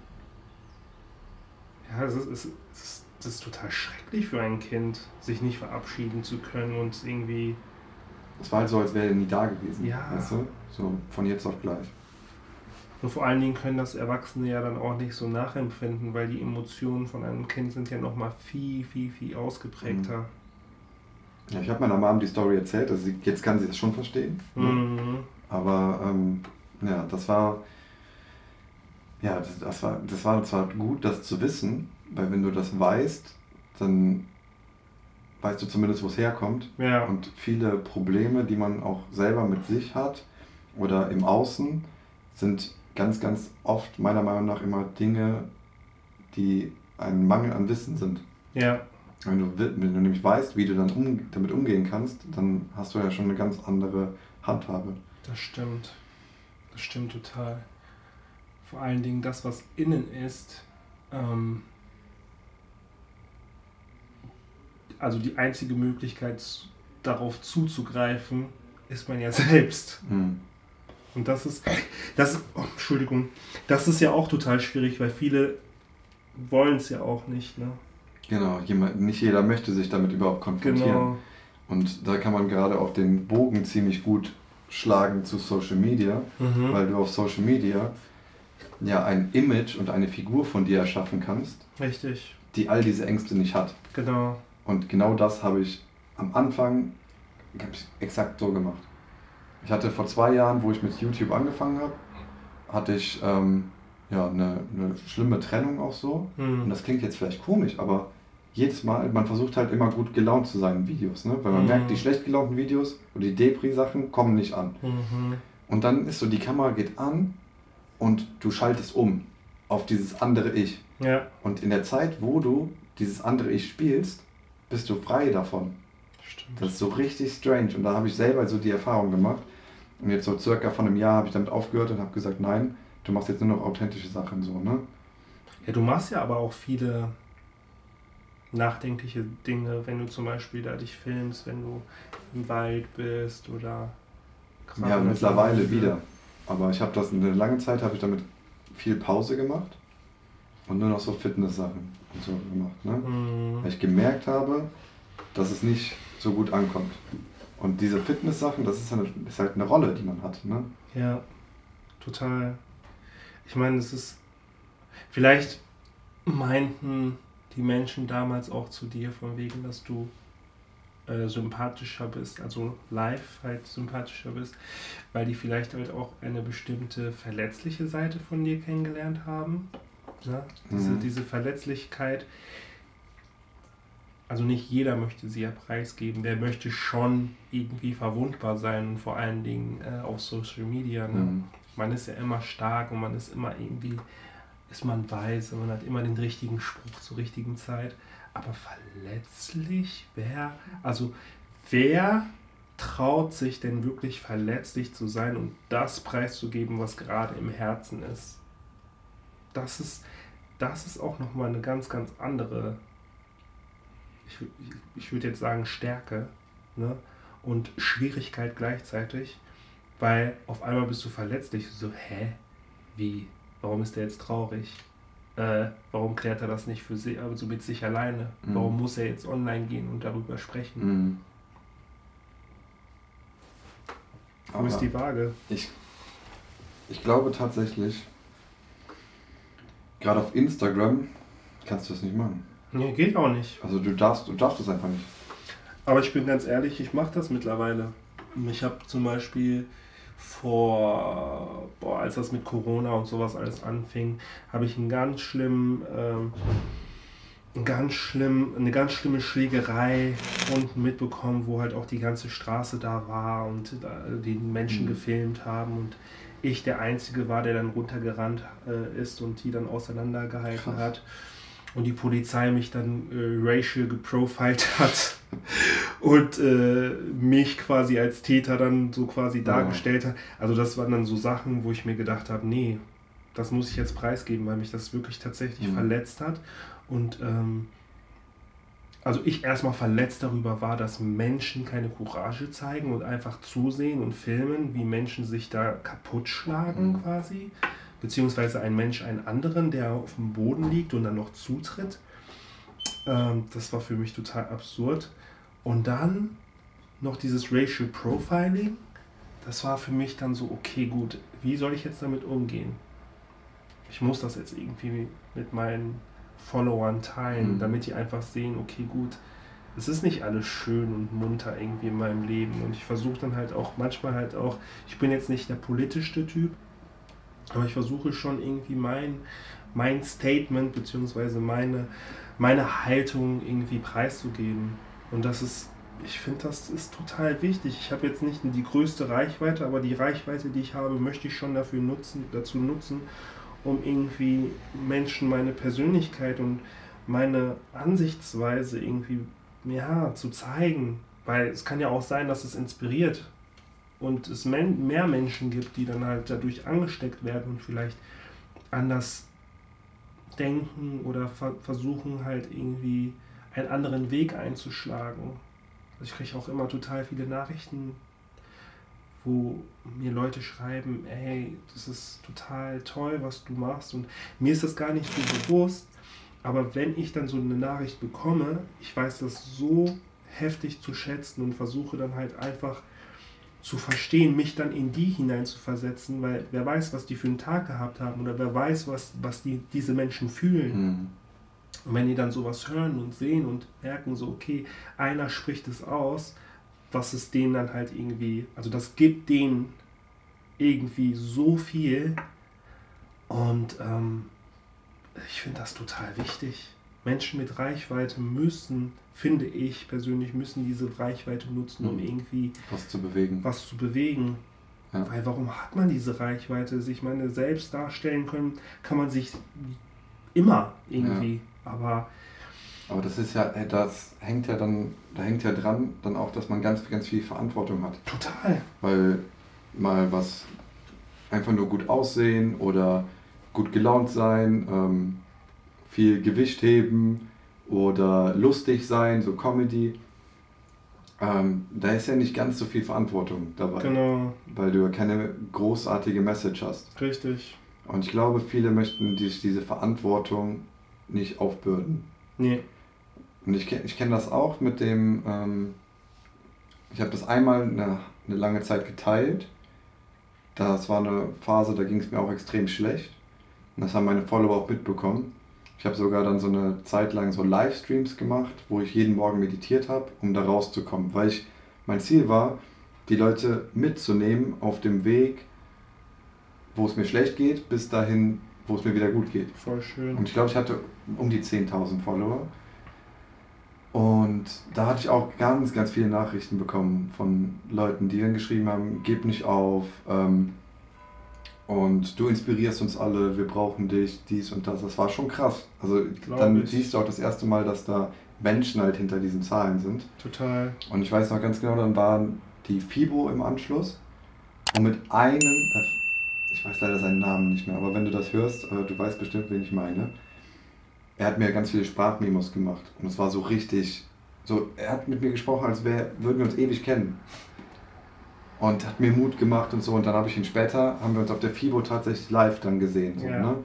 Ja, es ist, es ist, es ist total schrecklich für ein Kind, sich nicht verabschieden zu können und irgendwie... Es war halt so, als wäre er nie da gewesen. Ja. Weißt du? So von jetzt auf gleich. Und vor allen Dingen können das Erwachsene ja dann auch nicht so nachempfinden, weil die Emotionen von einem Kind sind ja nochmal viel, viel, viel ausgeprägter. Mhm. Ja, ich habe meiner Mom die Story erzählt, also sie, jetzt kann sie das schon verstehen. Mhm. Ne? Aber ähm, ja, das war... Ja, das, das, war, das war zwar gut, das zu wissen, weil wenn du das weißt, dann weißt du zumindest, wo es herkommt. Ja. Und viele Probleme, die man auch selber mit sich hat oder im Außen, sind ganz, ganz oft meiner Meinung nach immer Dinge, die ein Mangel an Wissen sind. Ja. Wenn du, wenn du nämlich weißt, wie du dann um, damit umgehen kannst, dann hast du ja schon eine ganz andere Handhabe. Das stimmt. Das stimmt total. Vor allen Dingen das, was innen ist, ähm, also die einzige Möglichkeit, darauf zuzugreifen, ist man ja selbst. Mhm. Und das ist, das, oh, Entschuldigung, das ist ja auch total schwierig, weil viele wollen es ja auch nicht, ne? Genau, jemand, nicht jeder möchte sich damit überhaupt konfrontieren. Genau. Und da kann man gerade auch den Bogen ziemlich gut schlagen zu Social Media, mhm. weil du auf Social Media ja ein Image und eine Figur von dir erschaffen kannst, richtig, die all diese Ängste nicht hat. Genau. Und genau das habe ich am Anfang ich exakt so gemacht. Ich hatte vor zwei Jahren, wo ich mit YouTube angefangen habe, hatte ich ähm, ja, eine, eine schlimme Trennung auch so. Mhm. Und das klingt jetzt vielleicht komisch, aber jedes Mal, man versucht halt immer gut gelaunt zu sein in Videos, ne? Weil man mhm. merkt, die schlecht gelaunten Videos oder die Depri-Sachen kommen nicht an. Mhm. Und dann ist so, die Kamera geht an, und du schaltest um auf dieses andere Ich. Ja. Und in der Zeit, wo du dieses andere Ich spielst, bist du frei davon. Stimmt. Das ist so richtig strange. Und da habe ich selber so die Erfahrung gemacht. Und jetzt so circa von einem Jahr habe ich damit aufgehört und habe gesagt, nein, du machst jetzt nur noch authentische Sachen so, ne? Ja, du machst ja aber auch viele nachdenkliche Dinge, wenn du zum Beispiel da dich filmst, wenn du im Wald bist oder... Ja, mittlerweile wieder. Aber ich habe das eine lange Zeit, habe ich damit viel Pause gemacht und nur noch so Fitness-Sachen und so gemacht, ne? Mhm. Weil ich gemerkt habe, dass es nicht so gut ankommt. Und diese Fitness-Sachen, das ist, eine, ist halt eine Rolle, die man hat, ne? Ja, total. Ich meine, es ist, vielleicht meinten die Menschen damals auch zu dir von wegen, dass du sympathischer bist, also live halt sympathischer bist, weil die vielleicht halt auch eine bestimmte verletzliche Seite von dir kennengelernt haben. Ja? Diese, mhm. diese Verletzlichkeit, also nicht jeder möchte sie ja preisgeben, der möchte schon irgendwie verwundbar sein und vor allen Dingen äh, auf Social Media. Ne? Mhm. Man ist ja immer stark und man ist immer irgendwie, ist man weise, man hat immer den richtigen Spruch zur richtigen Zeit. Aber verletzlich? Wer? Also wer traut sich denn wirklich verletzlich zu sein und das preiszugeben, was gerade im Herzen ist? Das ist, das ist auch nochmal eine ganz, ganz andere, ich, ich würde jetzt sagen Stärke, ne? Und Schwierigkeit gleichzeitig, weil auf einmal bist du verletzlich. So, hä? Wie? Warum ist der jetzt traurig? Äh, warum klärt er das nicht für sich, also mit sich alleine? Mhm. Warum muss er jetzt online gehen und darüber sprechen? Mhm. Wo ist die Waage? Ich, ich glaube tatsächlich, gerade auf Instagram kannst du das nicht machen. Nee, geht auch nicht. Also du darfst, du darfst das einfach nicht. Aber ich bin ganz ehrlich, ich mache das mittlerweile. Ich habe zum Beispiel... vor, boah, als das mit Corona und sowas alles anfing, habe ich einen ganz schlimmen, ähm, einen ganz schlimm, eine ganz schlimme Schlägerei unten mitbekommen, wo halt auch die ganze Straße da war und äh, die Menschen mhm. gefilmt haben und ich der Einzige war, der dann runtergerannt äh, ist und die dann auseinandergehalten Krass. hat und die Polizei mich dann äh, racial geprofilt hat. Und äh, mich quasi als Täter dann so quasi dargestellt hat. Also das waren dann so Sachen, wo ich mir gedacht habe, nee, das muss ich jetzt preisgeben, weil mich das wirklich tatsächlich mhm. verletzt hat. Und ähm, also ich erstmal verletzt darüber war, dass Menschen keine Courage zeigen und einfach zusehen und filmen, wie Menschen sich da kaputt schlagen mhm. quasi, beziehungsweise ein Mensch einen anderen, der auf dem Boden liegt und dann noch zutritt. Ähm, das war für mich total absurd. Und dann noch dieses Racial Profiling, das war für mich dann so, okay, gut, wie soll ich jetzt damit umgehen? Ich muss das jetzt irgendwie mit meinen Followern teilen, mhm. damit die einfach sehen, okay, gut, es ist nicht alles schön und munter irgendwie in meinem Leben. Und ich versuche dann halt auch, manchmal halt auch, ich bin jetzt nicht der politischste Typ, aber ich versuche schon irgendwie mein, mein Statement bzw. meine, meine Haltung irgendwie preiszugeben. Und das ist, ich finde, das ist total wichtig. Ich habe jetzt nicht die größte Reichweite, aber die Reichweite, die ich habe, möchte ich schon dafür nutzen, dazu nutzen, um irgendwie Menschen meine Persönlichkeit und meine Ansichtsweise irgendwie, ja, zu zeigen. Weil es kann ja auch sein, dass es inspiriert und es mehr Menschen gibt, die dann halt dadurch angesteckt werden und vielleicht anders denken oder ver versuchen halt irgendwie einen anderen Weg einzuschlagen. Also ich kriege auch immer total viele Nachrichten, wo mir Leute schreiben, ey, das ist total toll, was du machst, und mir ist das gar nicht so bewusst, aber wenn ich dann so eine Nachricht bekomme, ich weiß das so heftig zu schätzen und versuche dann halt einfach zu verstehen, mich dann in die hineinzuversetzen, weil wer weiß, was die für einen Tag gehabt haben oder wer weiß, was, was die, diese Menschen fühlen. Mhm. Und wenn die dann sowas hören und sehen und merken so, okay, einer spricht es aus, was es denen dann halt irgendwie, also das gibt denen irgendwie so viel, und ähm, ich finde das total wichtig. Menschen mit Reichweite müssen, finde ich persönlich, müssen diese Reichweite nutzen, um irgendwie was zu bewegen. Was zu bewegen. Ja. Weil warum hat man diese Reichweite? Ich meine, selbst darstellen können, kann man sich immer irgendwie, ja. aber... Aber das ist ja, das hängt ja dann, da hängt ja dran, dann auch, dass man ganz, ganz viel Verantwortung hat. Total. Weil mal was, einfach nur gut aussehen oder gut gelaunt sein, ähm, viel Gewicht heben oder lustig sein, so Comedy, ähm, da ist ja nicht ganz so viel Verantwortung dabei. Genau. Weil du ja keine großartige Message hast. Richtig. Und ich glaube, viele möchten sich diese Verantwortung nicht aufbürden. Nee. Und ich, ich kenne das auch mit dem, ähm, ich habe das einmal eine, eine lange Zeit geteilt. Das war eine Phase, da ging es mir auch extrem schlecht. Und das haben meine Follower auch mitbekommen. Ich habe sogar dann so eine Zeit lang so Livestreams gemacht, wo ich jeden Morgen meditiert habe, um da rauszukommen. Weil ich, mein Ziel war, die Leute mitzunehmen auf dem Weg, wo es mir schlecht geht, bis dahin, wo es mir wieder gut geht. Voll schön. Und ich glaube, ich hatte um die zehntausend Follower. Und da hatte ich auch ganz, ganz viele Nachrichten bekommen von Leuten, die dann geschrieben haben, gib nicht auf, ähm, und du inspirierst uns alle, wir brauchen dich, dies und das. Das war schon krass. Also glaub dann ich. Siehst du auch das erste Mal, dass da Menschen halt hinter diesen Zahlen sind. Total. Und ich weiß noch ganz genau, dann waren die FIBO im Anschluss und mit einem... Ich weiß leider seinen Namen nicht mehr, aber wenn du das hörst, du weißt bestimmt, wen ich meine. Er hat mir ganz viele Sprachmemos gemacht und es war so richtig, so, er hat mit mir gesprochen, als wär, würden wir uns ewig kennen. Und hat mir Mut gemacht und so, und dann habe ich ihn später, haben wir uns auf der FIBO tatsächlich live dann gesehen. So, ja. ne?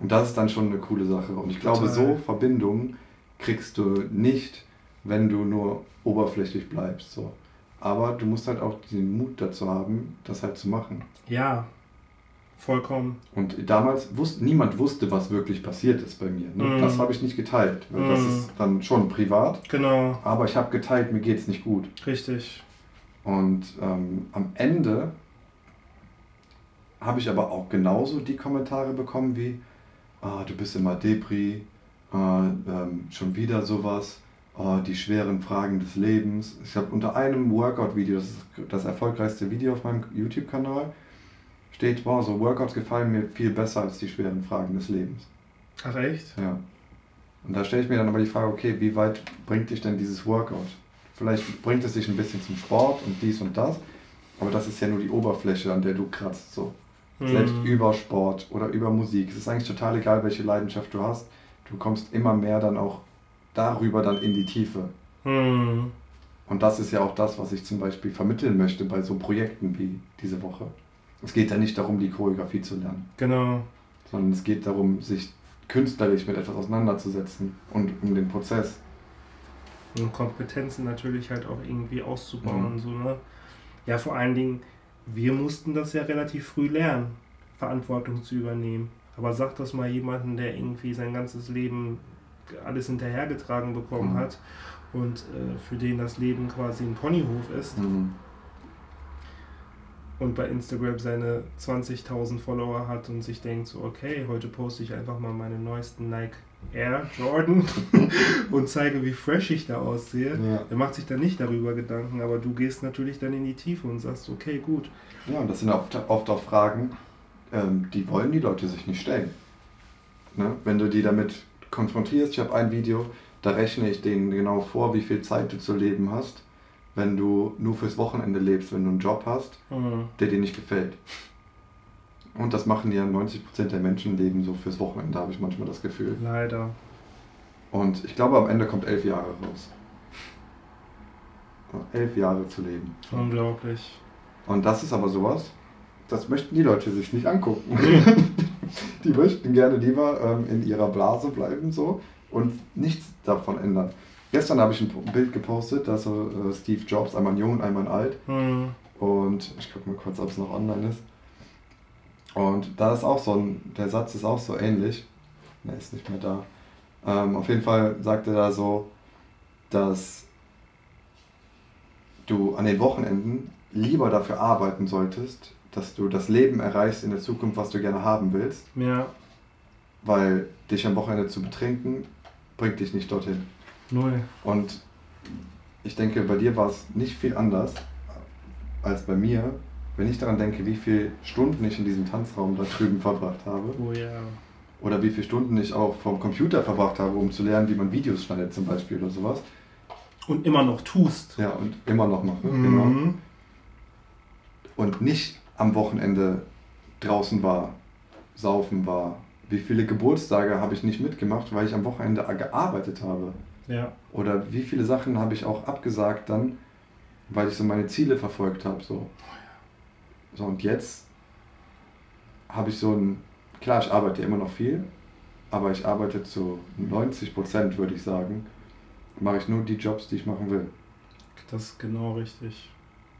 Und das ist dann schon eine coole Sache. Und ich Total. glaube, so Verbindungen kriegst du nicht, wenn du nur oberflächlich bleibst. So. Aber du musst halt auch den Mut dazu haben, das halt zu machen. Ja. Vollkommen. Und damals wusste niemand wusste, was wirklich passiert ist bei mir. Ne? Mm. Das habe ich nicht geteilt, weil mm. das ist dann schon privat. Genau. Aber ich habe geteilt, mir geht's nicht gut. Richtig. Und ähm, am Ende habe ich aber auch genauso die Kommentare bekommen wie, ah, du bist immer Depri, äh, ähm, schon wieder sowas, äh, die schweren Fragen des Lebens. Ich habe unter einem Workout-Video, das ist das erfolgreichste Video auf meinem YouTube-Kanal, steht, wow, so Workouts gefallen mir viel besser als die schweren Fragen des Lebens. Ach echt? Ja. Und da stelle ich mir dann aber die Frage, okay, wie weit bringt dich denn dieses Workout? Vielleicht bringt es dich ein bisschen zum Sport und dies und das, aber das ist ja nur die Oberfläche, an der du kratzt. So. Mhm. Selbst über Sport oder über Musik. Es ist eigentlich total egal, welche Leidenschaft du hast. Du kommst immer mehr dann auch darüber dann in die Tiefe. Hm. Und das ist ja auch das, was ich zum Beispiel vermitteln möchte bei so Projekten wie diese Woche. Es geht ja nicht darum, die Choreografie zu lernen. Genau. Sondern es geht darum, sich künstlerisch mit etwas auseinanderzusetzen und um den Prozess. Und Kompetenzen natürlich halt auch irgendwie auszubauen. Mhm. So, ne? Ja, vor allen Dingen, wir mussten das ja relativ früh lernen, Verantwortung zu übernehmen. Aber sag das mal jemanden, der irgendwie sein ganzes Leben alles hinterhergetragen bekommen mhm. hat und äh, für den das Leben quasi ein Ponyhof ist mhm. und bei Instagram seine zwanzigtausend Follower hat und sich denkt so, okay, heute poste ich einfach mal meine neuesten Nike Air Jordan und zeige, wie fresh ich da aussehe. Ja. Er macht sich dann nicht darüber Gedanken, aber du gehst natürlich dann in die Tiefe und sagst, okay, gut. Ja, und das sind oft, oft auch Fragen, ähm, die wollen die Leute sich nicht stellen. Ne? Wenn du die damit konfrontierst, ich habe ein Video, da rechne ich denen genau vor, wie viel Zeit du zu leben hast, wenn du nur fürs Wochenende lebst, wenn du einen Job hast, mhm. der dir nicht gefällt. Und das machen ja neunzig Prozent der Menschen leben so fürs Wochenende, habe ich manchmal das Gefühl. Leider. Und ich glaube, am Ende kommt elf Jahre raus. Elf Jahre zu leben. Unglaublich. Und das ist aber sowas, das möchten die Leute sich nicht angucken. Die möchten gerne lieber ähm, in ihrer Blase bleiben so und nichts davon ändern. Gestern habe ich ein Bild gepostet, da ist äh, Steve Jobs, einmal jung und einmal alt. Mhm. Und ich gucke mal kurz, ob es noch online ist. Und da ist auch so ein, der Satz ist auch so ähnlich. Ne, ist nicht mehr da. Ähm, auf jeden Fall sagt er da so, dass du an den Wochenenden lieber dafür arbeiten solltest, dass du das Leben erreichst in der Zukunft, was du gerne haben willst. Ja. Weil dich am Wochenende zu betrinken, bringt dich nicht dorthin. Null. Und ich denke, bei dir war es nicht viel anders als bei mir, wenn ich daran denke, wie viele Stunden ich in diesem Tanzraum da drüben verbracht habe. Oh ja. Oder wie viele Stunden ich auch vom Computer verbracht habe, um zu lernen, wie man Videos schneidet zum Beispiel oder sowas. Und immer noch tust. Ja, und immer noch mache. Mhm. Genau. Und nicht am Wochenende draußen war, saufen war. Wie viele Geburtstage habe ich nicht mitgemacht, weil ich am Wochenende gearbeitet habe? Ja. Oder wie viele Sachen habe ich auch abgesagt dann, weil ich so meine Ziele verfolgt habe. So. So, und jetzt habe ich so ein, klar, ich arbeite immer noch viel, aber ich arbeite zu neunzig Prozent, würde ich sagen, mache ich nur die Jobs, die ich machen will. Das ist genau richtig.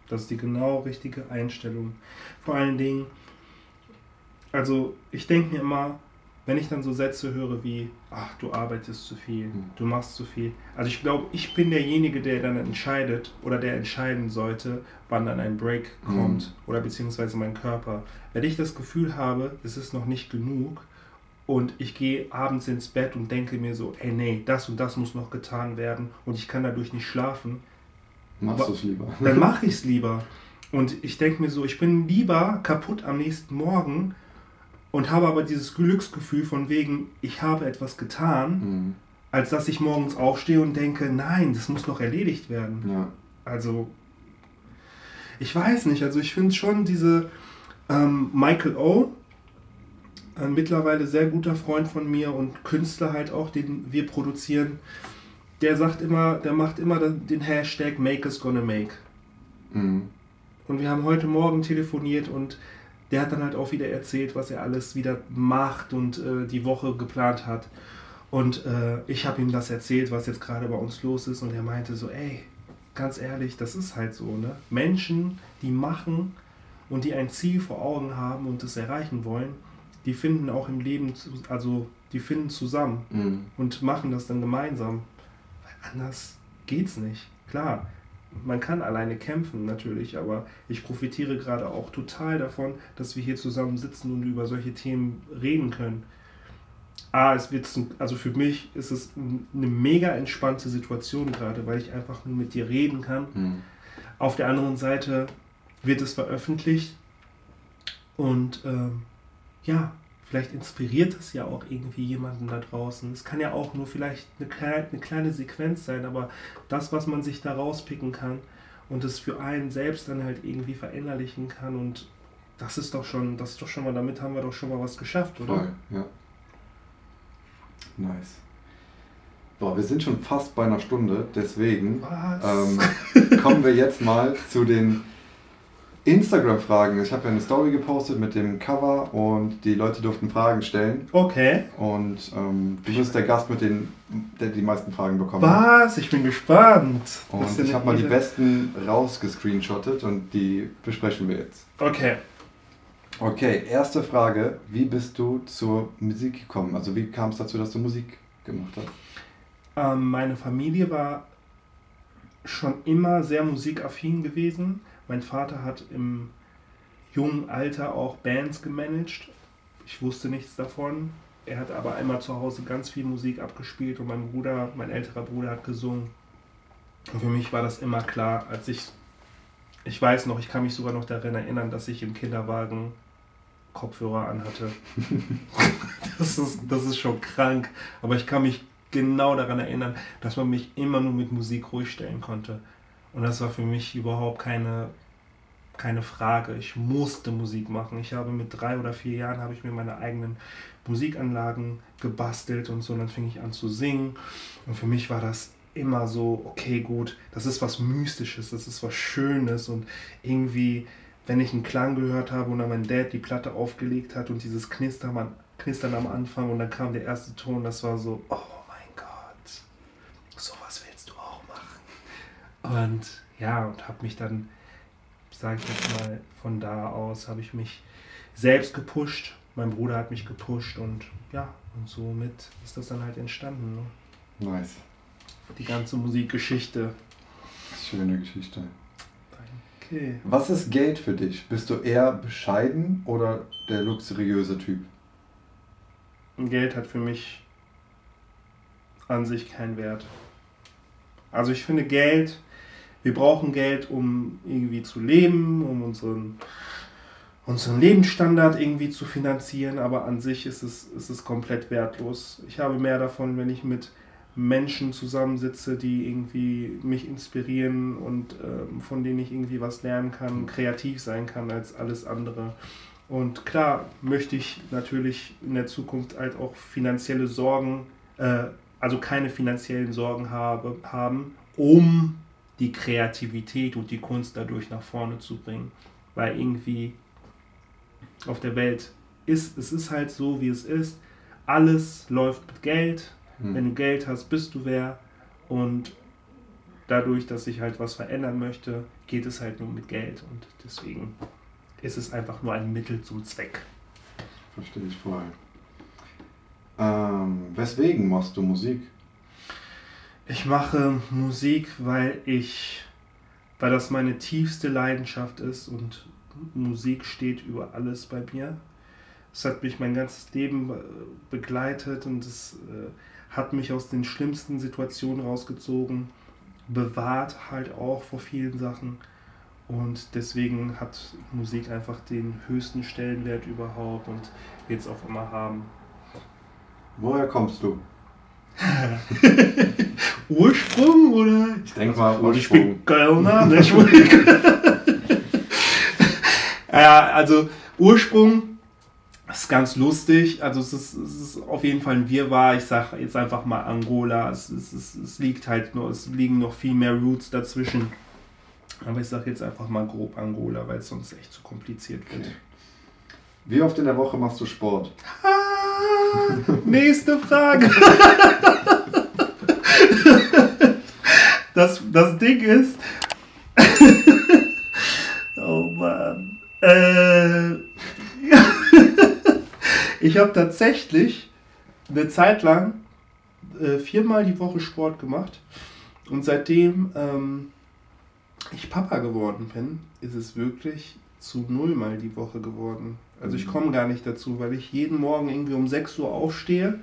Das ist die genau richtige Einstellung. Vor allen Dingen, also ich denke mir immer, wenn ich dann so Sätze höre wie, ach, du arbeitest zu viel, du machst zu viel. Also ich glaube, ich bin derjenige, der dann entscheidet oder der entscheiden sollte, wann dann ein Break kommt mhm. oder beziehungsweise mein Körper. Wenn ich das Gefühl habe, es ist noch nicht genug und ich gehe abends ins Bett und denke mir so, ey, nee, das und das muss noch getan werden und ich kann dadurch nicht schlafen. Machst du es lieber. Dann mache ich es lieber. Und ich denke mir so, ich bin lieber kaputt am nächsten Morgen, und habe aber dieses Glücksgefühl von wegen, ich habe etwas getan, mhm. als dass ich morgens aufstehe und denke, nein, das muss noch erledigt werden. Ja. Also, ich weiß nicht, also ich finde schon diese ähm, Michael O, ein mittlerweile sehr guter Freund von mir und Künstler halt auch, den wir produzieren, der sagt immer, der macht immer den Hashtag Make is gonna make. Mhm. Und wir haben heute Morgen telefoniert und der hat dann halt auch wieder erzählt, was er alles wieder macht und äh, die Woche geplant hat. Und äh, ich habe ihm das erzählt, was jetzt gerade bei uns los ist. Und er meinte so, ey, ganz ehrlich, das ist halt so, ne? Menschen, die machen und die ein Ziel vor Augen haben und das erreichen wollen, die finden auch im Leben, also die finden zusammen mhm. und machen das dann gemeinsam. Weil anders geht's nicht. Klar. Man kann alleine kämpfen natürlich, aber ich profitiere gerade auch total davon, dass wir hier zusammen sitzen und über solche Themen reden können. Ah, es wird, also für mich ist es eine mega entspannte Situation gerade, weil ich einfach nur mit dir reden kann. Mhm. Auf der anderen Seite wird es veröffentlicht und ähm, ja, vielleicht inspiriert es ja auch irgendwie jemanden da draußen. Es kann ja auch nur vielleicht eine kleine, eine kleine Sequenz sein, aber das, was man sich da rauspicken kann und es für einen selbst dann halt irgendwie verinnerlichen kann und das ist doch schon, das ist doch schon mal, damit haben wir doch schon mal was geschafft, oder? Voll, ja. Nice. Boah, wir sind schon fast bei einer Stunde, deswegen ähm, kommen wir jetzt mal zu den Instagram-Fragen. Ich habe ja eine Story gepostet mit dem Cover und die Leute durften Fragen stellen. Okay. Und ähm, du bist der Gast, mit den, der die meisten Fragen bekommen hat. Was? Ich bin gespannt. Und ich habe mal die besten rausgescreenshottet und die besprechen wir jetzt. Okay. Okay, erste Frage. Wie bist du zur Musik gekommen? Also wie kam es dazu, dass du Musik gemacht hast? Ähm, meine Familie war schon immer sehr musikaffin gewesen. Mein Vater hat im jungen Alter auch Bands gemanagt. Ich wusste nichts davon. Er hat aber einmal zu Hause ganz viel Musik abgespielt und mein Bruder, mein älterer Bruder hat gesungen. Und für mich war das immer klar, als ich, ich weiß noch, ich kann mich sogar noch daran erinnern, dass ich im Kinderwagen Kopfhörer anhatte. Das ist, das ist schon krank, aber ich kann mich genau daran erinnern, dass man mich immer nur mit Musik ruhig stellen konnte. Und das war für mich überhaupt keine, keine Frage. Ich musste Musik machen. Ich habe mit drei oder vier Jahren habe ich mir meine eigenen Musikanlagen gebastelt und so. Und dann fing ich an zu singen. Und für mich war das immer so, okay, gut, das ist was Mystisches, das ist was Schönes. Und irgendwie, wenn ich einen Klang gehört habe und dann mein Dad die Platte aufgelegt hat und dieses Knistern am, Knistern am Anfang und dann kam der erste Ton, das war so, oh mein Gott, sowas willst du auch machen. Und ja, und habe mich dann, sage ich jetzt mal, von da aus habe ich mich selbst gepusht. Mein Bruder hat mich gepusht und ja, und somit ist das dann halt entstanden. Ne? Nice. Die ganze Musikgeschichte. Schöne Geschichte. Danke. Was ist Geld für dich? Bist du eher bescheiden oder der luxuriöse Typ? Geld hat für mich an sich keinen Wert. Also ich finde Geld... Wir brauchen Geld, um irgendwie zu leben, um unseren, unseren Lebensstandard irgendwie zu finanzieren, aber an sich ist es, ist es komplett wertlos. Ich habe mehr davon, wenn ich mit Menschen zusammensitze, die irgendwie mich inspirieren und äh, von denen ich irgendwie was lernen kann, kreativ sein kann als alles andere. Und klar möchte ich natürlich in der Zukunft halt auch finanzielle Sorgen, äh, also keine finanziellen Sorgen habe, haben, um die Kreativität und die Kunst dadurch nach vorne zu bringen. Weil irgendwie auf der Welt ist, es ist halt so, wie es ist. Alles läuft mit Geld. Hm. Wenn du Geld hast, bist du wer. Und dadurch, dass ich halt was verändern möchte, geht es halt nur mit Geld. Und deswegen ist es einfach nur ein Mittel zum Zweck. Verstehe ich voll. Ähm, weswegen machst du Musik? Ich mache Musik, weil ich, weil das meine tiefste Leidenschaft ist und Musik steht über alles bei mir. Es hat mich mein ganzes Leben begleitet und es äh, hat mich aus den schlimmsten Situationen rausgezogen, bewahrt halt auch vor vielen Sachen und deswegen hat Musik einfach den höchsten Stellenwert überhaupt und wird es auch immer haben. Woher kommst du? Ursprung, oder? Ich denke mal Ursprung. Ich bin Kölner, ne? Ja, also Ursprung ist ganz lustig. Also es ist, es ist auf jeden Fall ein Wirrwarr. Ich sage jetzt einfach mal Angola. Es, es, es, es liegt halt nur, es liegen noch viel mehr Roots dazwischen. Aber ich sage jetzt einfach mal grob Angola, weil es sonst echt zu kompliziert wird. Okay. Wie oft in der Woche machst du Sport? Ah, nächste Frage. Das, das Ding ist... Oh Mann. Äh, ich habe tatsächlich eine Zeit lang äh, viermal die Woche Sport gemacht. Und seitdem ähm, ich Papa geworden bin, ist es wirklich zu nullmal die Woche geworden. Also ich komme gar nicht dazu, weil ich jeden Morgen irgendwie um sechs Uhr aufstehe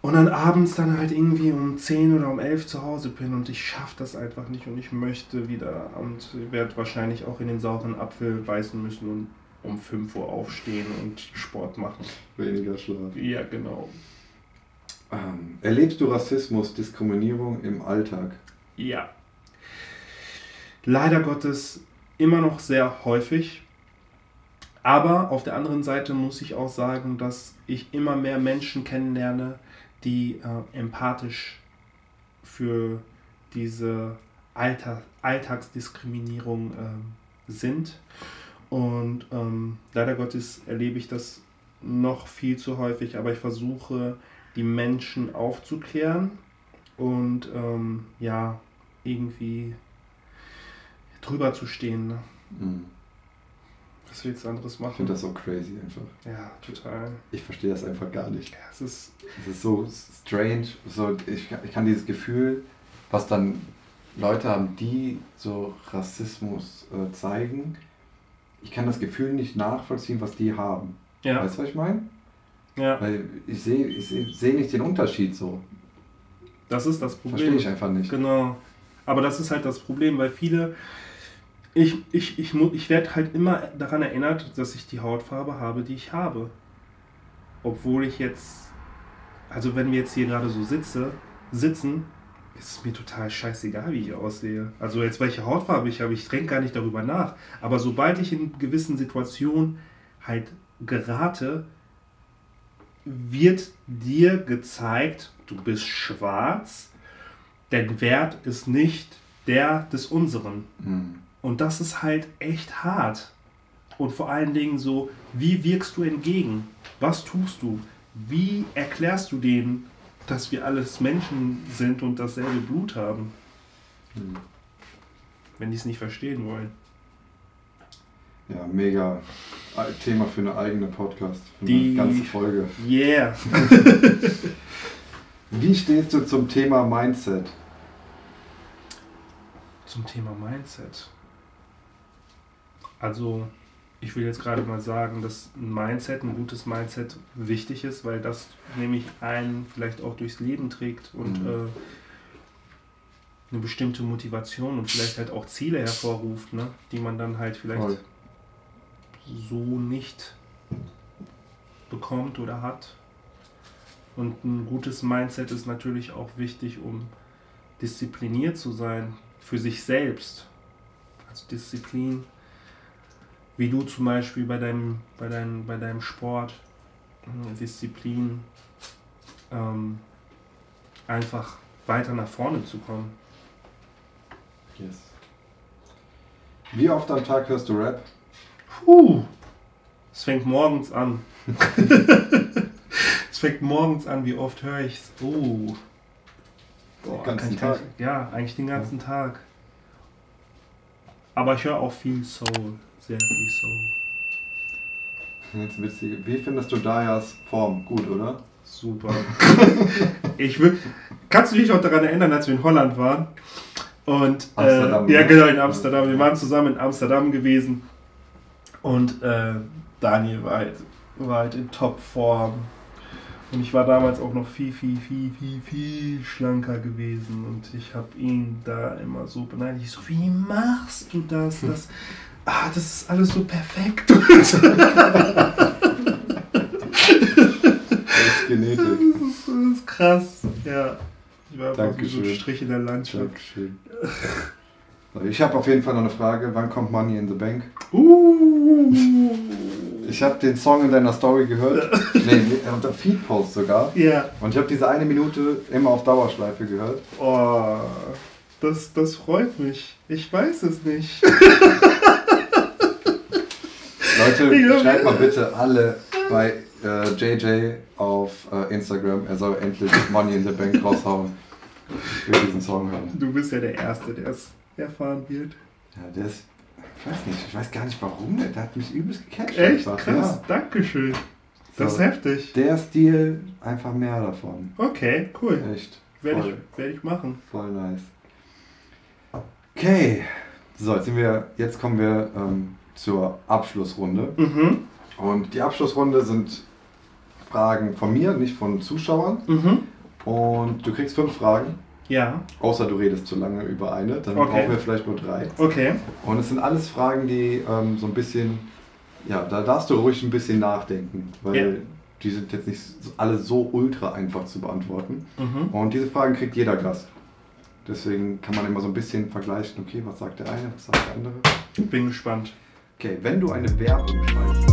und dann abends dann halt irgendwie um zehn oder um elf zu Hause bin und ich schaffe das einfach nicht und ich möchte wieder und werde wahrscheinlich auch in den sauren Apfel beißen müssen und um fünf Uhr aufstehen und Sport machen. Weniger Schlaf. Ja, genau. Ähm, erlebst du Rassismus, Diskriminierung im Alltag? Ja. Leider Gottes immer noch sehr häufig. Aber auf der anderen Seite muss ich auch sagen, dass ich immer mehr Menschen kennenlerne, die äh, empathisch für diese Alltag, Alltagsdiskriminierung äh, sind. Und ähm, leider Gottes erlebe ich das noch viel zu häufig, aber ich versuche, die Menschen aufzuklären und ähm, ja, irgendwie drüber zu stehen. Ne? Mhm. Was willst du anderes machen? Ich finde das so crazy einfach. Ja, total. Ich verstehe das einfach gar nicht. Ja, es, ist es ist so strange. So, ich, ich kann dieses Gefühl, was dann Leute haben, die so Rassismus äh, zeigen, ich kann das Gefühl nicht nachvollziehen, was die haben. Ja. Weißt du, was ich meine? Ja. Weil ich sehe ich sehe seh nicht den Unterschied so. Das ist das Problem. Verstehe ich einfach nicht. Genau. Aber das ist halt das Problem, weil viele... Ich, ich, ich, ich werde halt immer daran erinnert, dass ich die Hautfarbe habe, die ich habe. Obwohl ich jetzt, also wenn wir jetzt hier gerade so sitze, sitzen, ist es mir total scheißegal, wie ich aussehe. Also jetzt welche Hautfarbe ich habe, ich denke gar nicht darüber nach. Aber sobald ich in gewissen Situationen halt gerate, wird dir gezeigt, du bist schwarz, dein Wert ist nicht der des Unseren. Mhm. Und das ist halt echt hart. Und vor allen Dingen so, wie wirkst du entgegen? Was tust du? Wie erklärst du denen, dass wir alles Menschen sind und dasselbe Blut haben? Hm. Wenn die es nicht verstehen wollen. Ja, mega Thema für eine eigene Podcast. Für die eine ganze Folge. Yeah. Wie stehst du zum Thema Mindset? Zum Thema Mindset. Also, ich will jetzt gerade mal sagen, dass ein Mindset, ein gutes Mindset wichtig ist, weil das nämlich einen vielleicht auch durchs Leben trägt und mhm. äh, eine bestimmte Motivation und vielleicht halt auch Ziele hervorruft, ne? Die man dann halt vielleicht Voll. so nicht bekommt oder hat. Und ein gutes Mindset ist natürlich auch wichtig, um diszipliniert zu sein für sich selbst. Also Disziplin. Wie du zum Beispiel bei deinem, bei deinem, bei deinem Sport, Disziplin, ähm, einfach weiter nach vorne zu kommen. Yes. Wie oft am Tag hörst du Rap? Puh, es fängt morgens an. Es fängt morgens an, wie oft höre ich es? Oh. Boah, den ganzen Tag? Ich, ja, eigentlich den ganzen ja. Tag. Aber ich höre auch viel Soul. Sehr viel Soul. Jetzt witzig. Wie findest du Dayas Form? Gut, oder? Super. ich will, kannst du dich auch daran erinnern, als wir in Holland waren? Und, Amsterdam. Äh, ja, genau, in Amsterdam. Wir waren zusammen in Amsterdam gewesen. Und äh, Daniel war halt, war halt in Topform. Und ich war damals auch noch viel, viel, viel, viel, viel schlanker gewesen. Und ich habe ihn da immer so beneidet. Ich so, wie machst du das? das Ah, das ist alles so perfekt. Das ist Genetik. Das ist, das ist krass. Ja. Ich war einfach so ein Strich in der Landschaft. Dankeschön. Ich habe auf jeden Fall noch eine Frage. Wann kommt Money in the Bank? Uh. Ich habe den Song in deiner Story gehört. Nee, unter Feedpost sogar. Ja. Yeah. Und ich habe diese eine Minute immer auf Dauerschleife gehört. Oh, das, das freut mich. Ich weiß es nicht. Leute, schreibt mal bitte alle bei äh, J J auf äh, Instagram. Er soll endlich Money in the Bank raushauen. Ich will diesen Song hören. Du bist ja der Erste, der es erfahren wird. Ja, der ist... Ich weiß nicht, ich weiß gar nicht warum. Der hat mich übelst gecatcht. Echt? Krass, ja. Dankeschön. Das so, ist heftig. Der Stil, einfach mehr davon. Okay, cool. Echt. Werde ich, werd ich machen. Voll nice. Okay. So, jetzt, sind wir, jetzt kommen wir... Ähm, zur Abschlussrunde. Mhm. Und die Abschlussrunde sind Fragen von mir, nicht von Zuschauern. Mhm. Und du kriegst fünf Fragen. Ja. Außer du redest zu lange über eine, dann okay. brauchen wir vielleicht nur drei. Okay. Und es sind alles Fragen, die ähm, so ein bisschen, ja, da darfst du ruhig ein bisschen nachdenken, weil ja. die sind jetzt nicht alle so ultra einfach zu beantworten. Mhm. Und diese Fragen kriegt jeder Gast. Deswegen kann man immer so ein bisschen vergleichen, okay, was sagt der eine, was sagt der andere. Ich bin gespannt. Okay, wenn du eine Werbung schreibst.